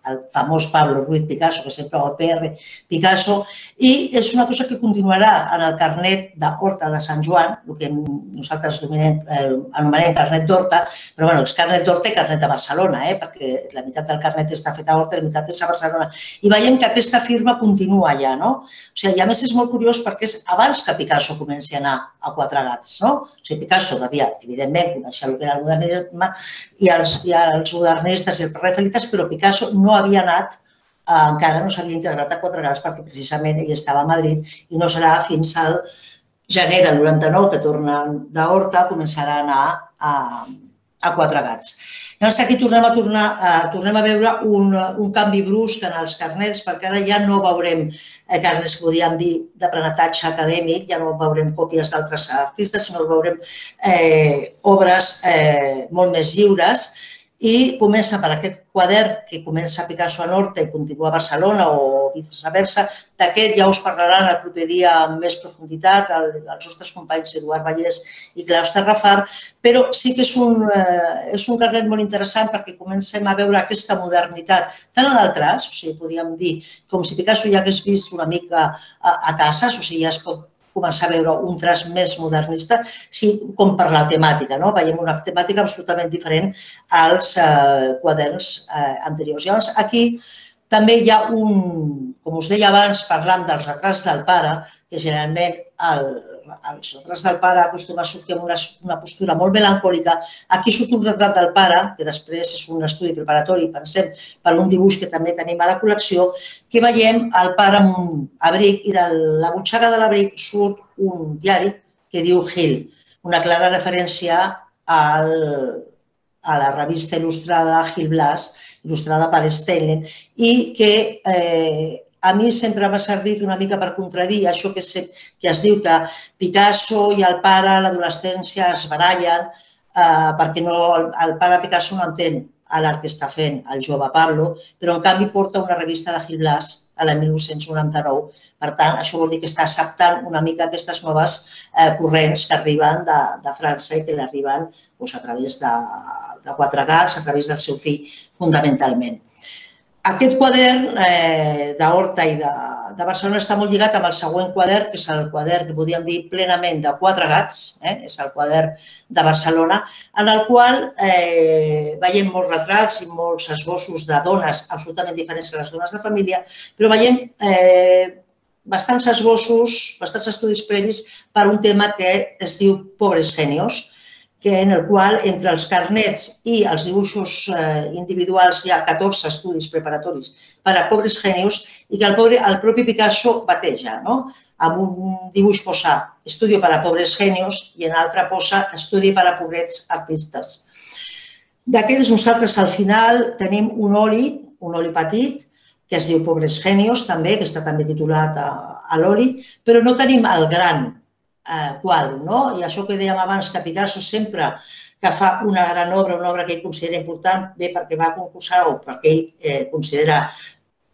el famós Pablo Ruiz Picasso, que sempre ho PR Picasso, i és una cosa que continuarà en el carnet d'Horta de Sant Joan, el que nosaltres anomenem carnet d'Horta, però bé, és carnet d'Horta i carnet de Barcelona, perquè la meitat del carnet està fet a Horta i la meitat és a Barcelona. I veiem que aquesta firma continua allà, no? O sigui, i a més és molt curiós perquè és abans que Picasso comenci a anar a Quatre Gats, no? O sigui, Picasso devia, evidentment, conèixer el que era el modernisme i els modernistes i els prerafaelites, però Picasso no havia anat, encara no s'havia integrat a Quatre Gats perquè precisament ell estava a Madrid i no serà fins al gener del 99 que torna d'Horta, començarà a anar a Quatre Gats. Llavors aquí tornem a veure un canvi brusc en els carnets perquè ara ja no veurem carnets que podíem dir d'aprenentatge acadèmic, ja no veurem còpies d'altres artistes, sinó que veurem obres molt més lliures. I comença per aquest quadern que comença a Picasso a Horta i continua a Barcelona o viceversa. D'aquest ja us parlaran el proper dia amb més profunditat els nostres companys Eduard Vallès i Claus Terrafar, però sí que és un carnet molt interessant perquè comencem a veure aquesta modernitat tant en el traç, o sigui, podríem dir, com si Picasso ja hagués vist una mica a casa, o sigui, ja es pot començar a veure un traç més modernista, com per la temàtica. Veiem una temàtica absolutament diferent als quaderns anteriors. Llavors, aquí també hi ha un, com us deia abans, parlant dels retrats del pare, que generalment els retrats del pare acostuma a sortir amb una postura molt melancòlica. Aquí surt un retrat del pare, que després és un estudi preparatori, pensem, per un dibuix que també tenim a la col·lecció, que veiem el pare amb un abric i de la butxaca de l'abric surt un diari que diu Gil, una clara referència a la revista il·lustrada Gil Blas, il·lustrada per Steinlen, i que... a mi sempre m'ha servit una mica per contradir això que es diu que Picasso i el pare a l'adolescència es barallen perquè el pare Picasso no entén a l'art que està fent el jove Pablo, però en canvi porta una revista de Gil Blas a l'any 1999. Per tant, això vol dir que està acceptant una mica aquestes noves corrents que arriben de França i que l'arriben a través de Quatre Gats, a través del seu fill, fundamentalment. Aquest quadern d'Horta i de Barcelona està molt lligat amb el següent quadern, que és el quadern que podríem dir plenament de Quatre Gats, és el quadern de Barcelona, en el qual veiem molts retrats i molts esbossos de dones absolutament diferents a les dones de família, però veiem bastants esbossos, bastants estudis previs per un tema que es diu Pobres Genios, en el qual entre els carnets i els dibuixos individuals hi ha 14 estudis preparatoris per a pobres genius i que el propi Picasso bateja, amb un dibuix posa estudio per a pobres genius i en altre posa estudio per a pobrets artistes. D'aquells nosaltres al final tenim un oli petit, que es diu Pobres Genius també, que està també titulat a l'oli, però no tenim el gran quadre, i això que dèiem abans, que Picasso sempre que fa una gran obra, una obra que ell considera important, bé perquè va concursar o perquè ell considera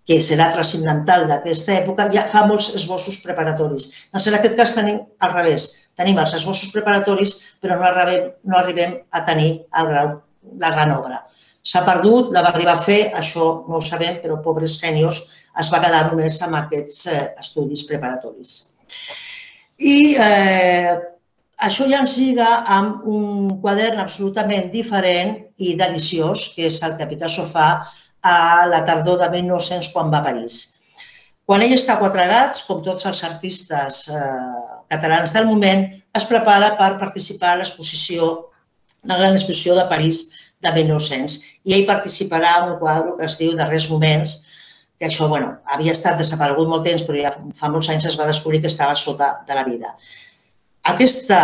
que serà transcendental d'aquesta època, ja fa molts esbossos preparatoris. Doncs en aquest cas tenim al revés, tenim els esbossos preparatoris però no arribem a tenir la gran obra. S'ha perdut, la va arribar a fer, això no ho sabem, però Pobres Genios es va quedar només amb aquests estudis preparatoris. I això ja ens lliga amb un quadern absolutament diferent i deliciós, que és el que Picasso fa a la tardor de 1900 quan va a París. Quan ell està a Quatre Gats, com tots els artistes catalans del moment, es prepara per participar a la gran exposició de París de 1900. I ell participarà en un quadre que es diu Darrers Moments, que això havia estat desaparegut molt temps, però ja fa molts anys es va descobrir que estava sota de la vida. Aquesta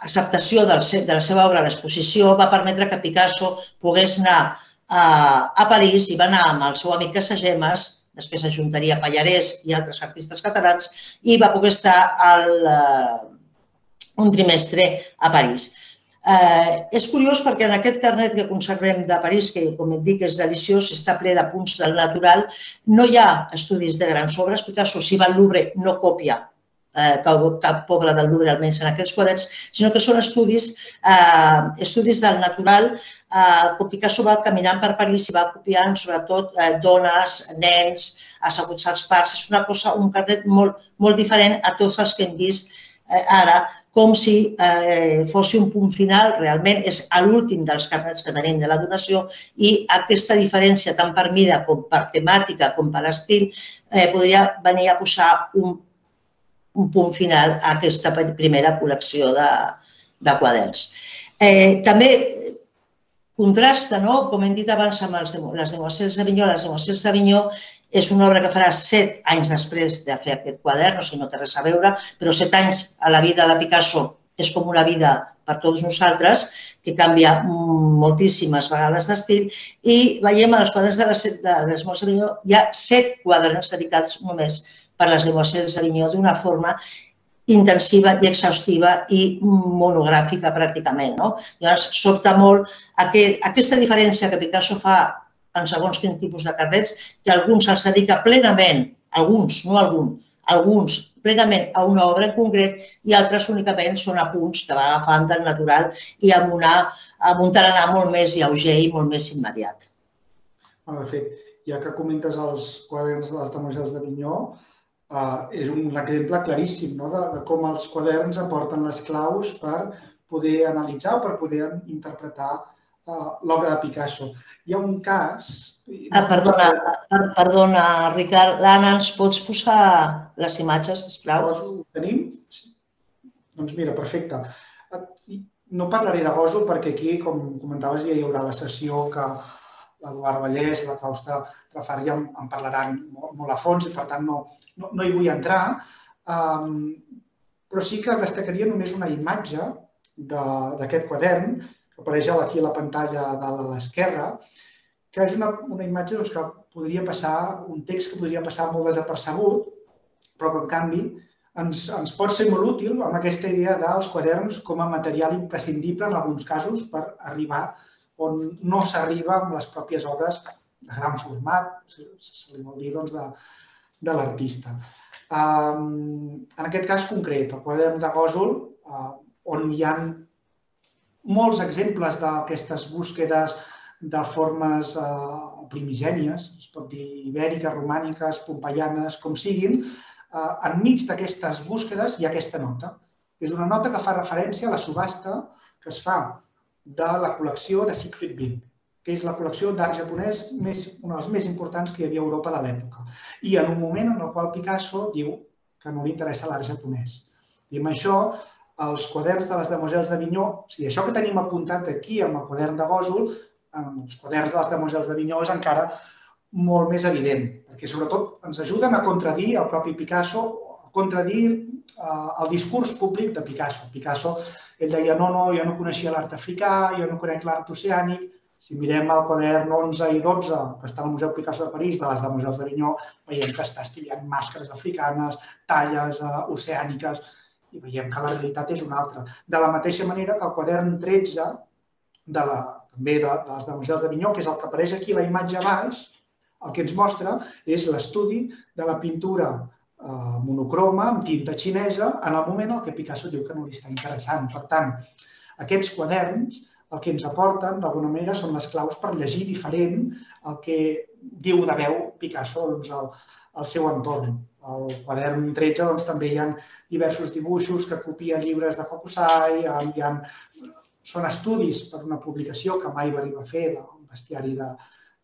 acceptació de la seva obra a l'exposició va permetre que Picasso pogués anar a París i va anar amb el seu amic Casagemes, després s'ajuntaria a Pallarès i altres artistes catalans, i va poder estar un trimestre a París. És curiós perquè en aquest carnet que conservem de París, que com et dic és deliciós, està ple de punts del natural, no hi ha estudis de grans obres. Picasso, si va al Louvre, no copia cap obra del Louvre, almenys en aquests quadrets, sinó que són estudis del natural. Com Picasso va caminant per París i va copiant sobretot dones, nens, asseguts als parcs. És una cosa, un carnet molt diferent a tots els que hem vist ara, com si fos un punt final, realment és l'últim dels carnets que tenim de la donació i aquesta diferència tant per mida com per temàtica com per estil podria venir a posar un punt final a aquesta primera col·lecció de quaderns. També contrasta, com hem dit abans, amb les Demoiselles d'Avignon. Les Demoiselles d'Avignon és una obra que farà 7 anys després de fer aquest quadern, o sigui, no té res a veure, però 7 anys a la vida de Picasso és com una vida per tots nosaltres, que canvia moltíssimes vegades d'estil, i veiem a les quaderns de les Demoiselles d'Avignon hi ha 7 quaderns dedicats només per les Demoiselles d'Avignon d'una forma intensiva i exhaustiva i monogràfica pràcticament. Llavors, sobta molt aquesta diferència que Picasso fa en segons quin tipus de carnets, que alguns els dedica plenament, alguns plenament a una obra en concret i altres únicament són apunts que va agafant del natural i amb un tarannà molt més lleuger i molt més immediat. De fet, ja que comentes els quaderns de les Demoiselles d'Avignon, és un exemple claríssim de com els quaderns aporten les claus per poder analitzar, per poder interpretar l'obra de Picasso. Hi ha un cas... Perdona, Ricard, l'Anna, ens pots posar les imatges, sisplau? Gósol tenim? Doncs mira, perfecte. No parlaré de Gósol perquè aquí, com comentaves, ja hi haurà la sessió que l'Eduard Vallès i la Fausta Rafar ja en parlaran molt a fons i, per tant, no hi vull entrar. Però sí que destacaria només una imatge d'aquest quadern que apareix aquí a la pantalla de l'esquerra, que és una imatge que podria passar, un text que podria passar molt desapercebut, però que en canvi ens pot ser molt útil amb aquesta idea dels quaderns com a material imprescindible en alguns casos per arribar on no s'arriba amb les pròpies obres de gran format, se li vol dir, doncs, de l'artista. En aquest cas concret, el quadern de Gósol, on hi ha molts exemples d'aquestes búsquedes de formes primigènies, es pot dir ibèriques, romàniques, pompeianes, com siguin, enmig d'aquestes búsquedes hi ha aquesta nota. És una nota que fa referència a la subhasta que es fa de la col·lecció de Secret 20, que és la col·lecció d'art japonès, una de les més importants que hi havia a Europa de l'època. I en un moment en el qual Picasso diu que no li interessa l'art japonès. Diguem això, els quaderns de les Demoiselles d'Avignon, o sigui, això que tenim apuntat aquí amb el quadern de Gósol, amb els quaderns de les Demoiselles d'Avignon és encara molt més evident, perquè sobretot ens ajuden a contradir el propi Picasso, a contradir el discurs públic de Picasso. Picasso, ell deia, no, jo no coneixia l'art africà, jo no conec l'art oceànic. Si mirem el quadern 11 i 12, que està al Museu Picasso de París, de les Demoiselles d'Avignon, veiem que està estudiant màscares africanes, talles oceàniques, i veiem que la realitat és una altra. De la mateixa manera que el quadern 13 de les Demoiselles d'Avignon, que és el que apareix aquí a la imatge a baix, el que ens mostra és l'estudi de la pintura monocroma amb tinta xinesa en el moment en què Picasso diu que no li està interessant. Per tant, aquests quaderns el que ens aporten, d'alguna manera, són les claus per llegir diferent el que diu de veu Picasso al seu entorn. Al quadern 13 també hi ha diversos dibuixos que copien llibres de Hokusai, són estudis per una publicació que mai va arribar a fer d'un bestiari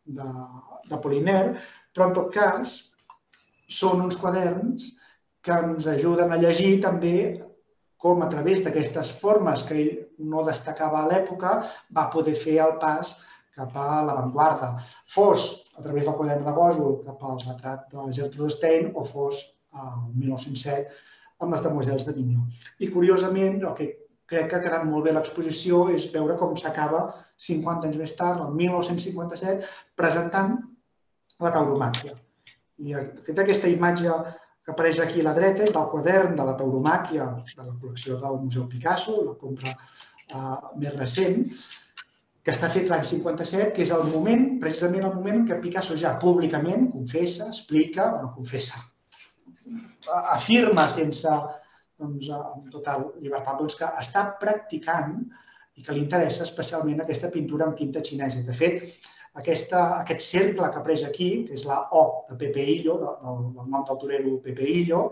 d'Apollinaire, però en tot cas són uns quaderns que ens ajuden a llegir també com a través d'aquestes formes que ell no destacava a l'època va poder fer el pas cap a l'avantguarda, fos a través del quadern de Gósol cap al retrat de Gertrude Stein o fos el 1907 amb les Demoiselles d'Avignon. I curiosament, el que crec que ha quedat molt bé l'exposició és veure com s'acaba 50 anys més tard, el 1957, presentant la tauromàquia. I de fet aquesta imatge que apareix aquí a la dreta és del quadern de la tauromàquia de la col·lecció del Museu Picasso, la compra més recent, que està fet l'any 57, que és el moment, precisament el moment en què Picasso ja públicament confessa, explica, afirma sense, amb total llibertat, que està practicant i que li interessa especialment aquesta pintura amb tinta xinesa. De fet, aquest cercle que apareix aquí, que és la O de Pepe Illo, el nom del torero Pepe Illo,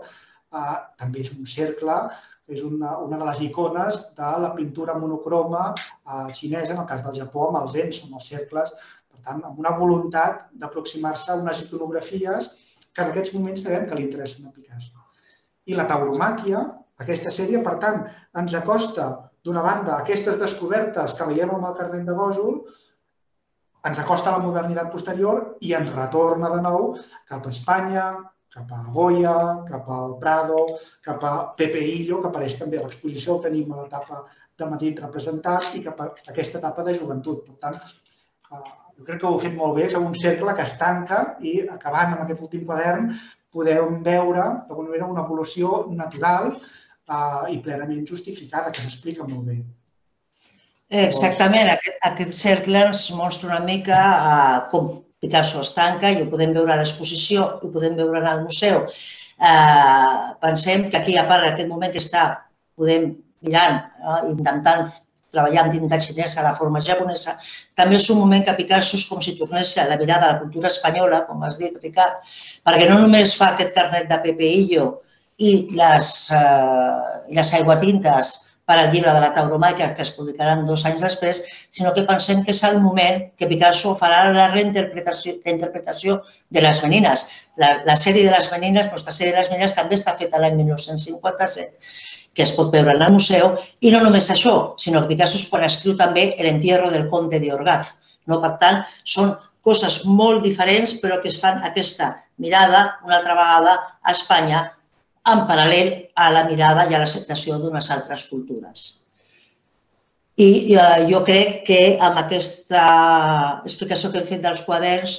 també és un cercle. És una de les icones de la pintura monocroma xinesa, en el cas del Japó, amb els ens, amb els cercles, per tant, amb una voluntat d'aproximar-se a unes iconografies que en aquests moments sabem que li interessen a Picasso. I la tauromàquia, aquesta sèrie, per tant, ens acosta, d'una banda, aquestes descobertes que veiem amb el carrer de Gósol, ens acosta a la modernitat posterior i ens retorna de nou cap a Espanya, cap a Goya, cap al Prado, cap a Pepe Illo, que apareix també a l'exposició, el tenim a l'etapa de Madrid representat i cap a aquesta etapa de joventut. Per tant, jo crec que ho heu fet molt bé, és un cercle que es tanca i acabant amb aquest últim quadern podem veure d'alguna manera una evolució natural i plenament justificada, que s'explica molt bé. Exactament, aquest cercle ens mostra una mica com Picasso es tanca i ho podem veure a l'exposició, ho podem veure al museu. Pensem que aquí, a part d'aquest moment que està mirant, intentant treballar amb tinta xinesa, la forma japonesa, també és un moment que Picasso és com si tornés a la mirada a la cultura espanyola, com has dit, Ricard, perquè no només fa aquest carnet de Pepe Illo i les aiguatintes per al llibre de la tauromàquia, que es publicaran 2 anys després, sinó que pensem que és el moment que Picasso farà la reinterpretació de les Meninas. La sèrie de les Meninas, la nostra sèrie de les Meninas, també està feta l'any 1957, que es pot veure al museu, i no només això, sinó que Picasso és quan escriu també El entierro del conde de Orgaz. Per tant, són coses molt diferents, però que es fan aquesta mirada una altra vegada a Espanya, en paral·lel a la mirada i a l'acceptació d'unes altres cultures. I jo crec que amb aquesta explicació que hem fet dels quaderns,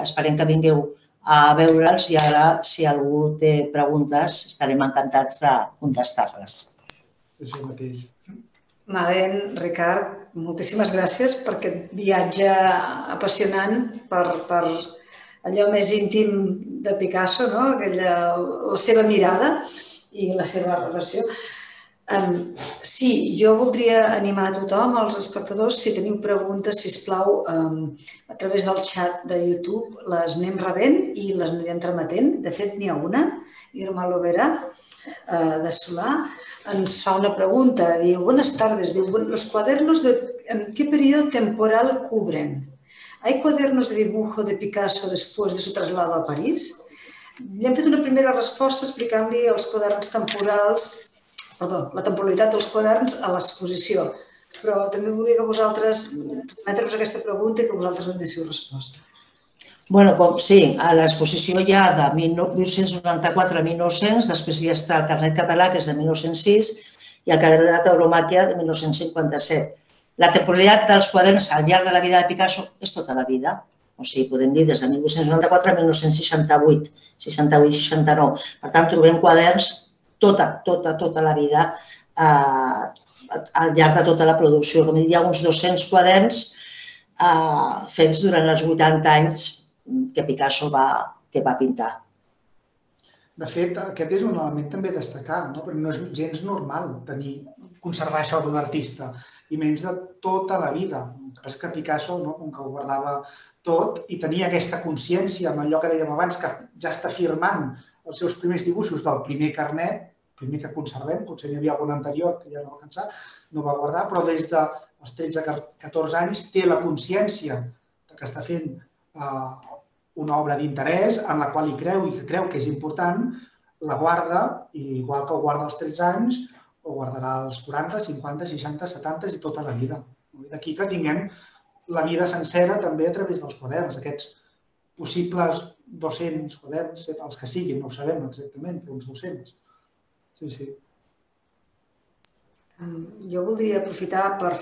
esperem que vingueu a veure'ls i ara, si algú té preguntes, estarem encantats de contestar-les. És el mateix. Malén, Ricard, moltíssimes gràcies per aquest viatge apassionant per allò més íntim de Picasso, la seva mirada i la seva reversió. Sí, jo voldria animar a tothom, els espectadors, si teniu preguntes, sisplau, a través del xat de YouTube les anem rebent i les anirem trametent. De fet, n'hi ha una, Irma Lovera, de Solà, ens fa una pregunta. Diu, buenas tardes, los cuadernos en qué periodo temporal cubren? ¿Hay cuadernos de dibujo de Picasso después de su traslado a París? Li hem fet una primera resposta explicant-li la temporalitat dels quaderns a l'exposició. Però també volia que vosaltres metre-vos aquesta pregunta i que vosaltres donéssiu resposta. Sí, a l'exposició ja de 1894 a 1900, després ja està el carnet català, que és de 1906, i el carnet de la tauromàquia de 1957. La temporalitat dels quaderns al llarg de la vida de Picasso és tota la vida. O sigui, podem dir des de 1894 a 1968, 68, 69. Per tant, trobem quaderns tota la vida, al llarg de tota la producció. Com he dit, hi ha uns 200 quaderns fets durant els 80 anys que Picasso va pintar. De fet, aquest és un element també a destacar, perquè no és gens normal conservar això d'un artista, i menys de tota la vida. El que passa és que Picasso, com que ho guardava tot, i tenia aquesta consciència amb allò que dèiem abans, que ja està firmant els seus primers dibuixos del primer carnet, el primer que conservem, potser n'hi havia algun anterior que ja no va cansar, no va guardar, però des dels 13-14 anys té la consciència que està fent una obra d'interès en la qual hi creu i que creu que és important, la guarda, i igual que ho guarda als 13 anys, ho guardarà als 40, 50, 60, 70 i tota la vida. D'aquí que tinguem la vida sencera també a través dels quaderns, aquests possibles 200 quaderns, els que siguin, no ho sabem exactament, però uns 200. Sí, sí. Jo voldria aprofitar per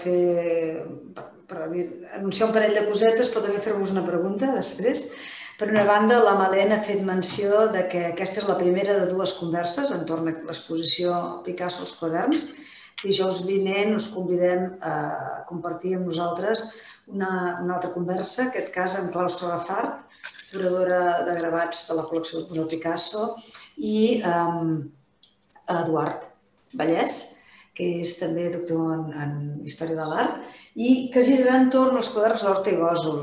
anunciar un parell de cosetes, però també fer-vos una pregunta després. Per una banda, la Malén ha fet menció que aquesta és la primera de dues converses entorn a l'exposició Picasso als quaderns. Dijous vinent us convidem a compartir amb nosaltres una altra conversa, en aquest cas amb Clàudia Rafart, curadora de gravats de la col·lecció del Museu Picasso, i Eduard Vallès, que és també doctor en Història de l'Art, i que girarà entorn als quaderns d'Horta i Gósol.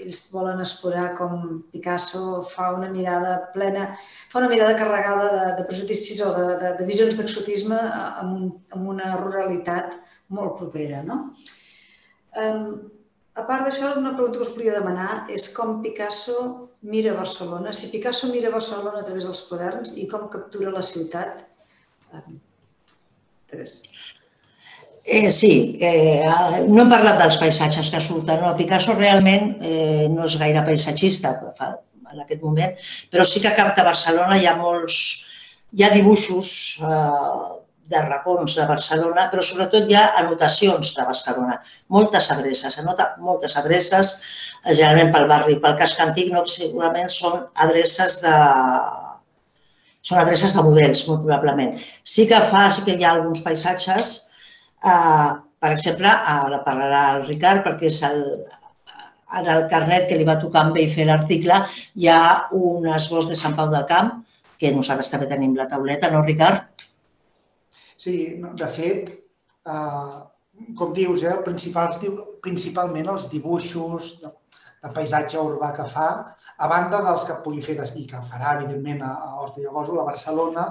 Ells volen explorar com Picasso fa una mirada plena, fa una mirada carregada de prejudicis o de visions d'exotisme amb una ruralitat molt propera. A part d'això, una pregunta que us volia demanar és com Picasso mira Barcelona, si Picasso mira Barcelona a través dels quaderns i com captura la ciutat. Sí, no hem parlat dels paisatges que surten. Picasso realment no és gaire paisatgista en aquest moment, però sí que capta Barcelona. Hi ha dibuixos de racons de Barcelona, però sobretot hi ha anotacions de Barcelona. Moltes adreces, anota moltes adreces, generalment pel barri. Pel casc antic, segurament són adreces de models, molt probablement. Sí que hi ha alguns paisatges, per exemple, ara parlarà el Ricard, perquè en el carnet que li va tocar amb ell fer l'article hi ha un esbós de Sant Pau del Camp, que nosaltres també tenim la tauleta, no, Ricard? Sí, de fet, com dius, principalment els dibuixos de paisatge urbà que fa, a banda dels que pugui fer i que farà, evidentment, a Horta i a Gósol, a Barcelona,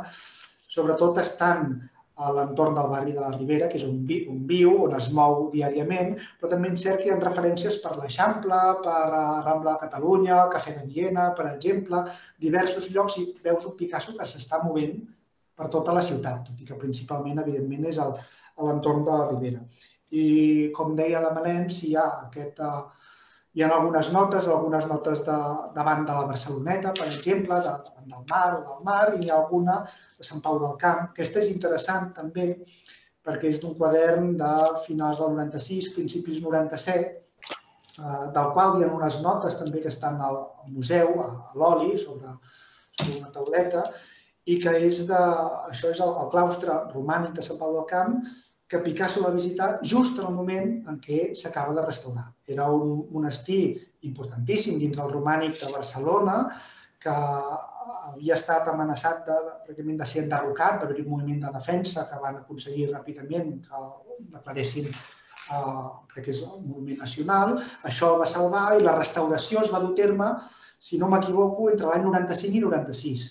sobretot estan a l'entorn del barri de la Ribera, que és on viu, on es mou diàriament, però també és cert que hi ha referències per l'Eixample, per la Rambla de Catalunya, el Cafè de Viena, per exemple, diversos llocs, i veus un Picasso que s'està movent per tota la ciutat, tot i que principalment, evidentment, és a l'entorn de la Ribera. I, com deia la Malén, hi ha algunes notes davant de la Barceloneta, per exemple, del mar, i n'hi ha alguna de Sant Pau del Camp. Aquesta és interessant també perquè és d'un quadern de finals del 96, principis 97, del qual hi ha unes notes també que estan al museu, a l'oli, sobre una tauleta, i que és el claustre romànic de Sant Pau del Camp, que Picasso va visitar just en el moment en què s'acaba de restaurar. Era un monestir importantíssim dins del romànic de Barcelona que havia estat amenaçat de ser enderrocat, d'haver-hi un moviment de defensa que van aconseguir ràpidament que declaressin que és un monument nacional. Això va salvar i la restauració es va dur a terme, si no m'equivoco, entre l'any 95 i 96.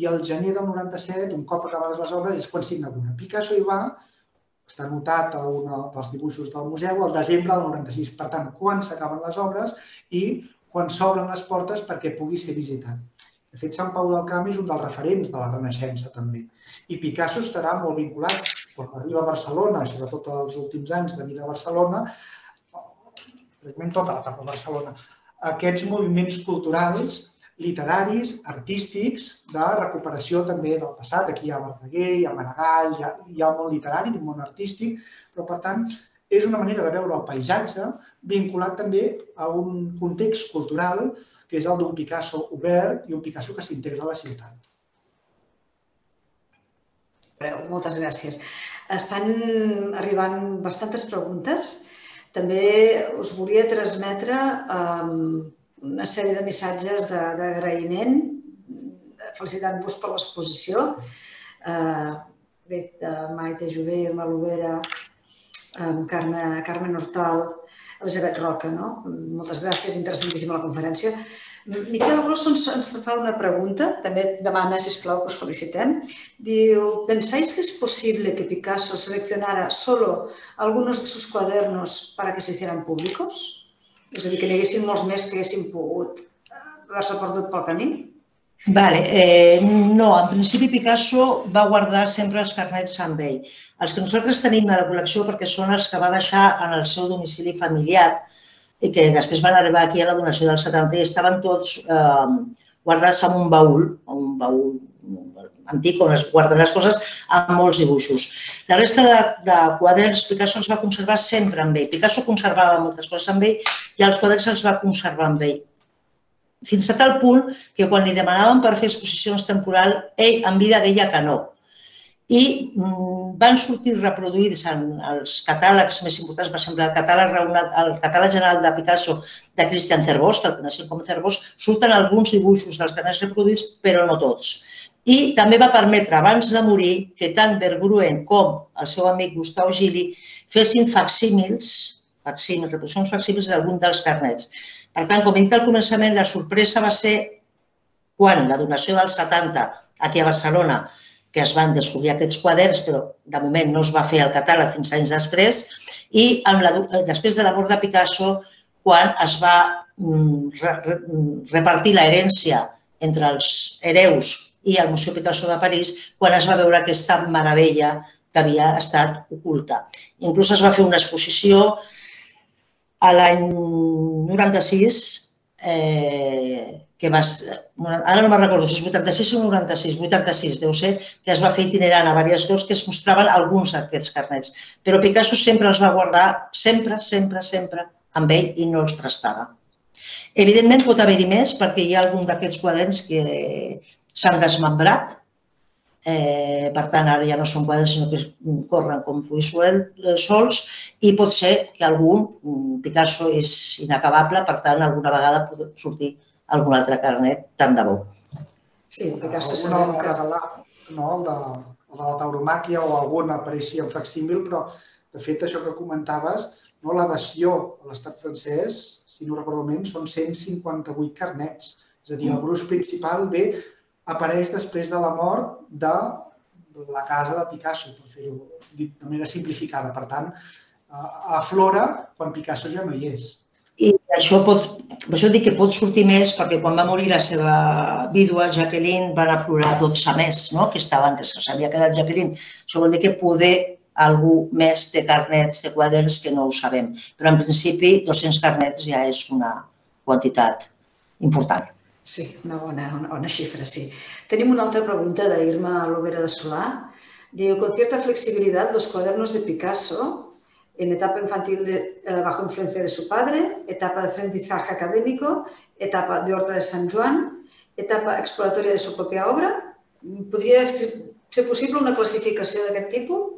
I el gener del 97, un cop acabades les obres, és quan s'inaugura. Picasso hi va, està anotat a un dels dibuixos del museu, el desembre del 96. Per tant, quan s'acaben les obres i quan s'obren les portes perquè pugui ser visitat. De fet, Sant Pau del Camp és un dels referents de la Renaixença, també. I Picasso estarà molt vinculat, quan arriba a Barcelona, sobretot els últims anys de vida a Barcelona, pràcticament tota l'etapa a Barcelona, aquests moviments culturals, literaris, artístics, de recuperació també del passat. Aquí hi ha Verdaguer, hi ha Maragall, hi ha el món literari, el món artístic, però, per tant, és una manera de veure el paisatge vinculat també a un context cultural que és el d'un Picasso obert i un Picasso que s'integra a la ciutat. Moltes gràcies. Estan arribant bastantes preguntes. També us volia transmetre una sèrie de missatges d'agraïment, felicitant-vos per l'exposició. Bé, de Maite Jové, Malovera, Carmen Hortal, Elisabet Roca, no? Moltes gràcies, interessantíssima la conferència. Miquel Grosson ens fa una pregunta, també demana, sisplau, que us felicitem. Diu, ¿pensáis que es posible que Picasso seleccionara solo algunos de sus cuadernos para que se hicieran públicos? És a dir, que n'hi haguessin molts més que haguessin pogut haver-se perdut pel camí? No, en principi Picasso va guardar sempre els carnets amb ell. Els que nosaltres tenim a la col·lecció perquè són els que va deixar en el seu domicili familiar i que després van arribar aquí a la donació del 70 i estaven tots guardats en un baül antic on es guarden les coses, amb molts dibuixos. La resta de quaderns Picasso els va conservar sempre amb ell. Picasso conservava moltes coses amb ell i els quaderns els va conservar amb ell. Fins a tal punt que quan li demanaven per fer exposicions temporals, ell en vida deia que no. I van sortir reproduïts en els catàlegs més importants, per exemple, el catàleg general de Picasso de Christian Cervós, que el coneixem com Cervós, surten alguns dibuixos dels carnets reproduïts, però no tots. I també va permetre, abans de morir, que tant Verbruggen com el seu amic Gustau Gili fessin facsímils, reproduccions facsímils d'algun dels carnets. Per tant, com he dit al començament, la sorpresa va ser quan la donació del 70 aquí a Barcelona, que es van descobrir aquests quaderns, però de moment no es va fer el catàleg fins anys després, i després de la mort de Picasso, quan es va repartir l'herència entre els hereus i el Museu Picasso de París, quan es va veure aquesta meravella que havia estat oculta. Inclús es va fer una exposició a l'any 96, que va ser, ara no me'n recordo si és 86 o 96, 86 deu ser, que es va fer itinerant a diverses llocs que es mostraven alguns d'aquests carnets. Però Picasso sempre els va guardar, sempre amb ell i no els prestava. Evidentment pot haver-hi més perquè hi ha algun d'aquests quaderns que s'han desmembrat, per tant ara ja no són quaderns sinó que corren com fulls sols i pot ser que algun, Picasso és inacabable, per tant alguna vegada pot sortir algun altre carnet, tant de bo. Sí, en Picasso sabem que... El de la tauromàquia o algun apareixia en facsímil, però de fet això que comentaves, la dació a l'estat francès, si no recordo menys, són 158 carnets. És a dir, el gruix principal apareix després de la mort de la casa de Picasso, per fer-ho de manera simplificada. Per tant, aflora quan Picasso ja no hi és. I això dic que pot sortir més perquè quan va morir la seva vídua, Jacqueline, van aflorar 12 més, que estaven, que s'havia quedat Jacqueline. Això vol dir que poder algú més té carnets, té quaderns que no ho sabem. Però en principi 200 carnets ja és una quantitat important. Sí, una bona xifra, sí. Tenim una altra pregunta d'Irma Lovera de Solà. Diu, con cierta flexibilidad, los cuadernos de Picasso en etapa infantil bajo influencia de su padre, etapa de aprendizaje académico, etapa de Horta de San Juan, etapa exploratoria de su propia obra. Podria ser possible una classificació d'aquest tipus?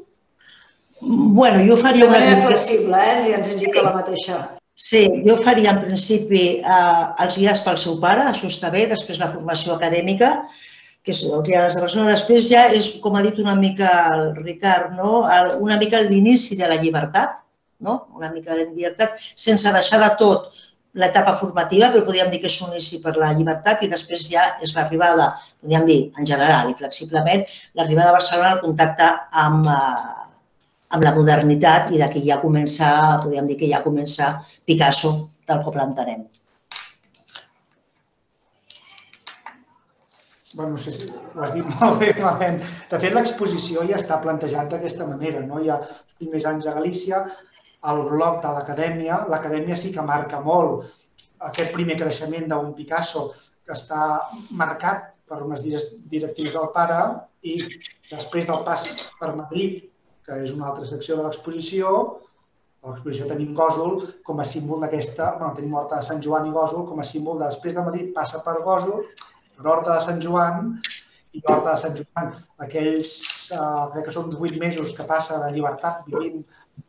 Bueno, jo faria una mica... De manera flexible, eh? Ens indica la mateixa. Sí, jo faria en principi els guies pel seu pare, això està bé, després la formació acadèmica, que és el Diari de Barcelona, després ja és, com ha dit una mica el Ricard, no? Una mica l'inici de la llibertat, no? Una mica de la llibertat, sense deixar de tot l'etapa formativa, però podríem dir que és un inici per la llibertat i després ja és l'arribada, podríem dir, en general i flexiblement, l'arribada a Barcelona al contacte amb la modernitat i d'aquí ja comença, podríem dir que ja comença Picasso, tal com l'entenem. Bé, no sé si ho has dit molt bé, Malén. De fet, l'exposició ja està plantejat d'aquesta manera, no? Hi ha els primers anys a Galícia, el bloc de l'acadèmia. L'acadèmia sí que marca molt aquest primer creixement d'un Picasso que està marcat per unes directrius del pare i després del pas per Madrid, que és una altra secció de l'exposició. A l'exposició tenim Gósol com a símbol d'aquesta... Bé, tenim Horta de Sant Joan i Gósol com a símbol de després de Madrid passa per Gósol, per Horta de Sant Joan i Horta de Sant Joan. Aquells, crec que són uns 8 mesos que passa de llibertat vivint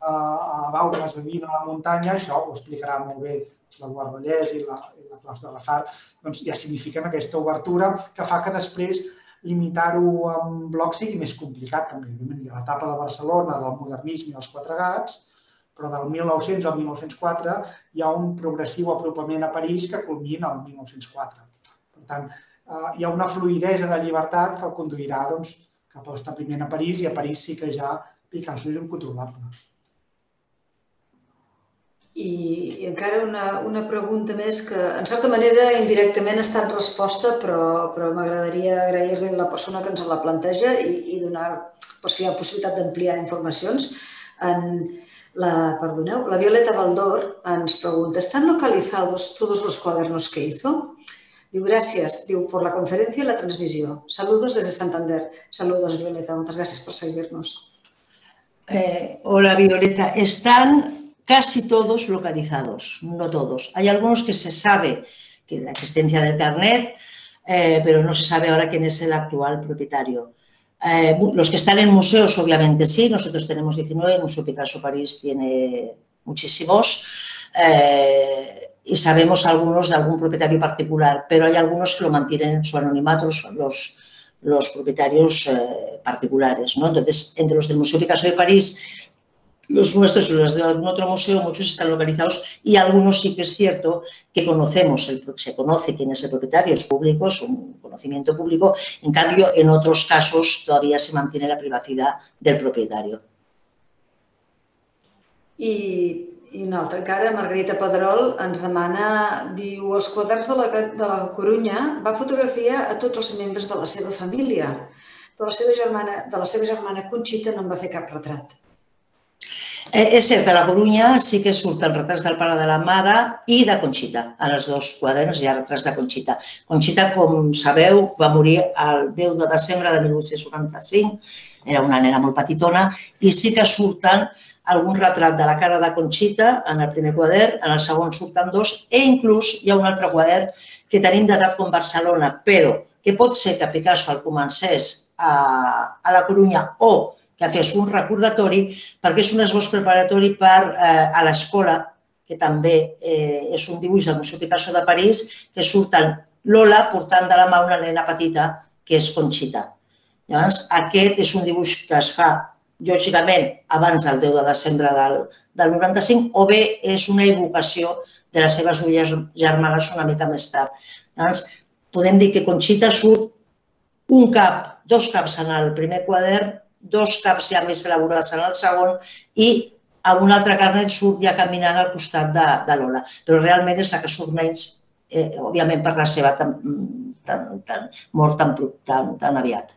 a Baules, vivint a la muntanya, això ho explicarà molt bé l'Eduard Vallès i la Claus de Rafar, doncs ja signifiquen aquesta obertura que fa que després limitar-ho amb blocs sigui més complicat també. Hi ha l'etapa de Barcelona, del modernisme i els Quatre Gats, però del 1900 al 1904 hi ha un progressiu apropament a París que culmina el 1904. Per tant, hi ha una fluïdesa de llibertat que el conduirà cap a l'establiment a París i a París sí que ja Picasso és incontrolable. I encara una pregunta més que, en certa manera, indirectament ha estat resposta, però m'agradaria agrair-li a la persona que ens la planteja i donar, per si hi ha possibilitat d'ampliar informacions. Perdoneu, la Violeta Valdor ens pregunta: ¿Están localizados todos los cuadernos que hizo? Diu, gracias, diu, por la conferencia y la transmisión. Saludos desde Santander. Saludos, Violeta, muchas gracias por seguirnos. Hola, Violeta. Están casi todos localizados, no todos. Hay algunos que se sabe que la existencia del carnet, pero no se sabe ahora quién es el actual propietario. Los que están en museos, obviamente sí, nosotros tenemos 19, el Museo Picasso París tiene muchísimos y sabemos algunos de algún propietario particular, pero hay algunos que lo mantienen en su anonimato los propietarios particulares, ¿no? Entonces, entre los del Museo Picasso de París, los nuestros y los de algún otro museo, muchos están localizados y algunos sí que es cierto que conocemos, se conoce quién es el propietario, es público, es un conocimiento público. En cambio, en otros casos todavía se mantiene la privacidad del propietario. I una altra cara, Margarita Pedrol ens demana, diu, els quaderns de la Corunya va fotografiar a tots els membres de la seva família, però de la seva germana Conxita no en va fer cap retrat. És cert, a la Corunya sí que surten retrats del pare de la mare i de Conxita. A les dos quaderns hi ha retrats de Conxita. Conxita, com sabeu, va morir el 10 de desembre de 1845, era una nena molt petitona, i sí que surten algun retrat de la cara de Conxita en el primer quadern, en el segon surten dos, i inclús hi ha un altre quadern que tenim datat com Barcelona, però que pot ser que Picasso el comencés a la Corunya o que fes un recordatori perquè és un esbós preparatori a l'escola, que també és un dibuix del Museu Picasso de París, que surten Lola portant de la mà una nena petita que és Conxita. Llavors, aquest és un dibuix que es fa, lògicament, abans del 10 de desembre del 95 o bé és una evocació de les seves dues germanes una mica més tard. Llavors, podem dir que Conxita surt un cap, dos caps en el primer quadern, dos caps ja més elaborats en el segon i a un altre carnet surt ja caminant al costat de Lola. Però realment és la que surt menys, òbviament per la seva mort tan aviat.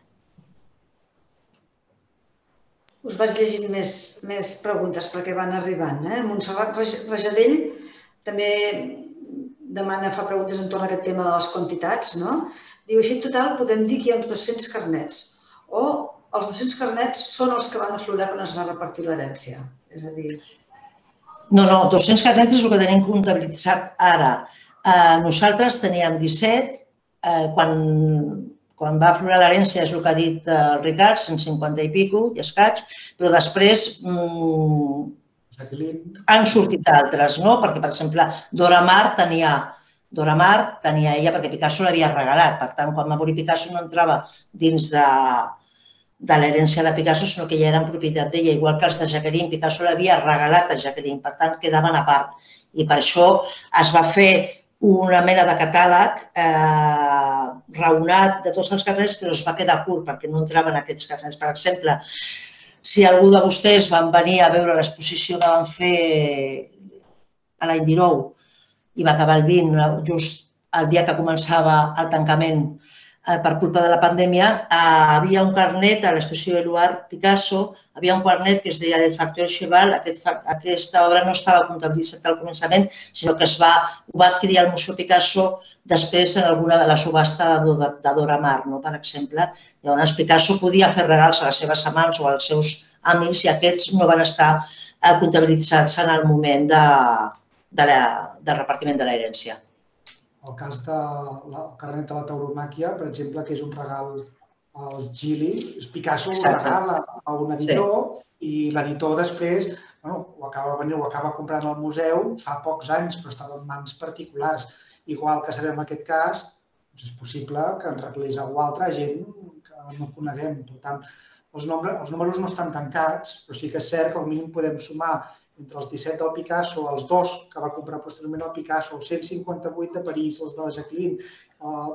Us vaig llegint més preguntes perquè van arribant. Montserrat Rajadell també demana, fa preguntes entorn a aquest tema de les quantitats. Diu, així en total podem dir que hi ha uns 200 carnets o els 200 carnets són els que van aflorar quan es va repartir l'herència, és a dir... No, 200 carnets és el que tenim comptabilitzat ara. Nosaltres teníem 17, quan Quan va aflorar l'herència, és el que ha dit el Ricard, 150 i pico, i escaig, però després han sortit altres, no? Perquè, per exemple, Dora Maar tenia ella perquè Picasso l'havia regalat. Per tant, quan va morir Picasso no entrava dins de l'herència de Picasso, sinó que ja era en propietat d'ella, igual que els de Jacqueline. Picasso l'havia regalat a Jacqueline, per tant, quedaven a part. I per això es va fer una mena de catàleg raonat de tots els carrers, però es va quedar curt perquè no entraven aquests carrers. Per exemple, si algú de vostès van venir a veure l'exposició que van fer a l'any 19, i va acabar el 20, just el dia que començava el tancament per culpa de la pandèmia, havia un carnet a l'exposició Éluard Picasso, havia un carnet que es deia El factor Cheval. Aquesta obra no estava comptabilitzada al començament, sinó que ho va adquirir el Museu Picasso després en alguna de les subhastes de Dora Maar, per exemple. Llavors, Picasso podia fer regals a les seves amants o als seus amics i aquests no van estar comptabilitzats en el moment de repartiment de l'herència. El cas del carnet de la tauromàquia, per exemple, que és un regal als Gili, Picasso ho regala a un editor i l'editor després ho acaba comprant al museu fa pocs anys, però estava en mans particulars. Igual que sabem aquest cas, és possible que ens reglés algú altre, gent que no coneguem. Per tant, els números no estan tancats, però sí que és cert que al mínim podem sumar entre els 17 del Picasso, els dos que va comprar posteriorment el Picasso, els 158 de París, els de la Jacqueline,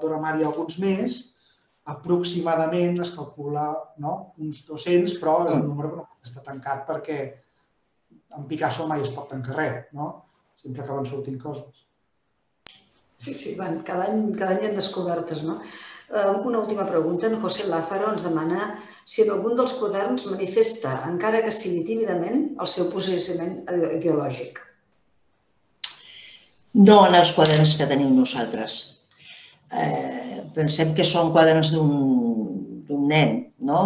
Dora Maar i alguns més, aproximadament es calcula uns 200, però el número no està tancat perquè en Picasso mai es pot tancar res, sempre acaben sortint coses. Sí, cada any hi ha descobertes, no? Una última pregunta. En José Lázaro ens demana si en algun dels quaderns manifesta, encara que sigui tímidament, el seu posicionament ideològic. No en els quaderns que tenim nosaltres. Pensem que són quaderns d'un nen, no?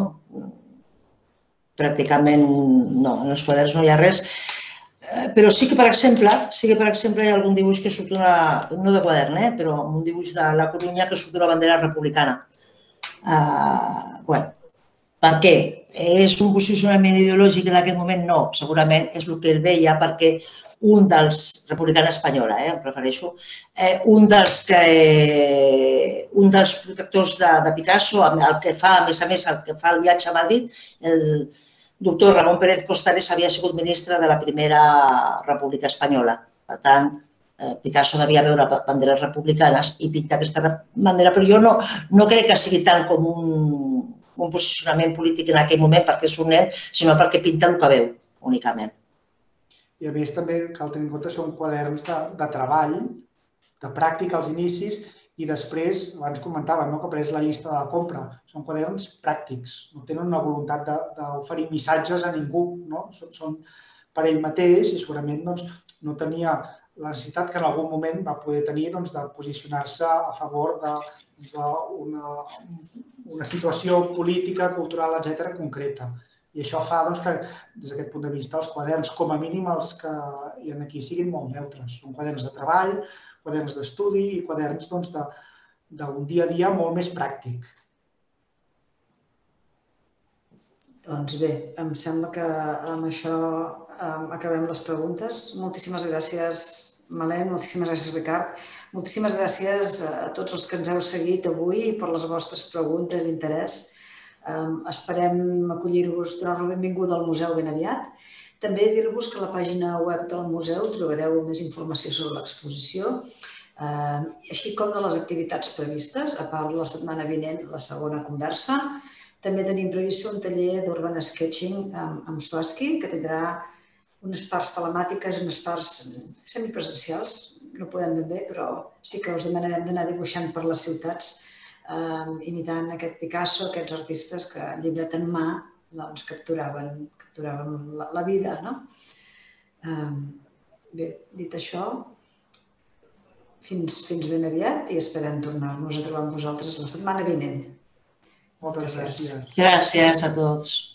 Pràcticament no, en els quaderns no hi ha res. Però sí que, per exemple, hi ha algun dibuix que surt una... no de quadern, però un dibuix de la Coruña que surt una bandera republicana. Per què? És un posicionament ideològic en aquest moment? No, segurament és el que ell veia perquè un dels... republicana espanyola, em prefereixo. Un dels protectors de Picasso, el que fa, a més, el que fa el viatge a Madrid, el... doctor Ramon Pérez Costares havia sigut ministre de la Primera República Espanyola. Per tant, Picasso devia veure banderes republicanes i pintar aquesta bandera. Però jo no crec que sigui tant com un posicionament polític en aquell moment perquè és un nen, sinó perquè pinta el que veu únicament. I a més també cal tenir en compte que són quaderns de treball, de pràctica als inicis i després, abans comentàvem, que apareix la llista de la compra. Són quaderns pràctics, no tenen una voluntat d'oferir missatges a ningú. Són per ell mateix i segurament no tenia la necessitat que en algun moment va poder tenir de posicionar-se a favor d'una situació política, cultural, etcètera, concreta. I això fa que, des d'aquest punt de vista, els quaderns, com a mínim els que hi ha aquí, siguin molt neutres. Són quaderns de treball, quaderns d'estudi i quaderns d'un dia a dia molt més pràctic. Doncs bé, em sembla que amb això acabem les preguntes. Moltíssimes gràcies, Malén, moltíssimes gràcies, Ricard. Moltíssimes gràcies a tots els que ens heu seguit avui per les vostres preguntes d'interès. Esperem acollir-vos, donar-vos la benvinguda al museu ben aviat. També dir-vos que a la pàgina web del museu trobareu més informació sobre l'exposició, així com de les activitats previstes, a part de la setmana vinent, la segona conversa. També tenim previst un taller d'Urban Sketching amb Swaski, que tindrà unes parts telemàtiques i unes parts semipresencials. No podem ben bé, però sí que us demanarem d'anar dibuixant per les ciutats imitant aquest Picasso, aquests artistes que llibret en mà capturaven la vida. Bé, dit això, fins ben aviat i esperem tornar-nos a trobar amb vosaltres la setmana vinent. Moltes gràcies. Gràcies a tots.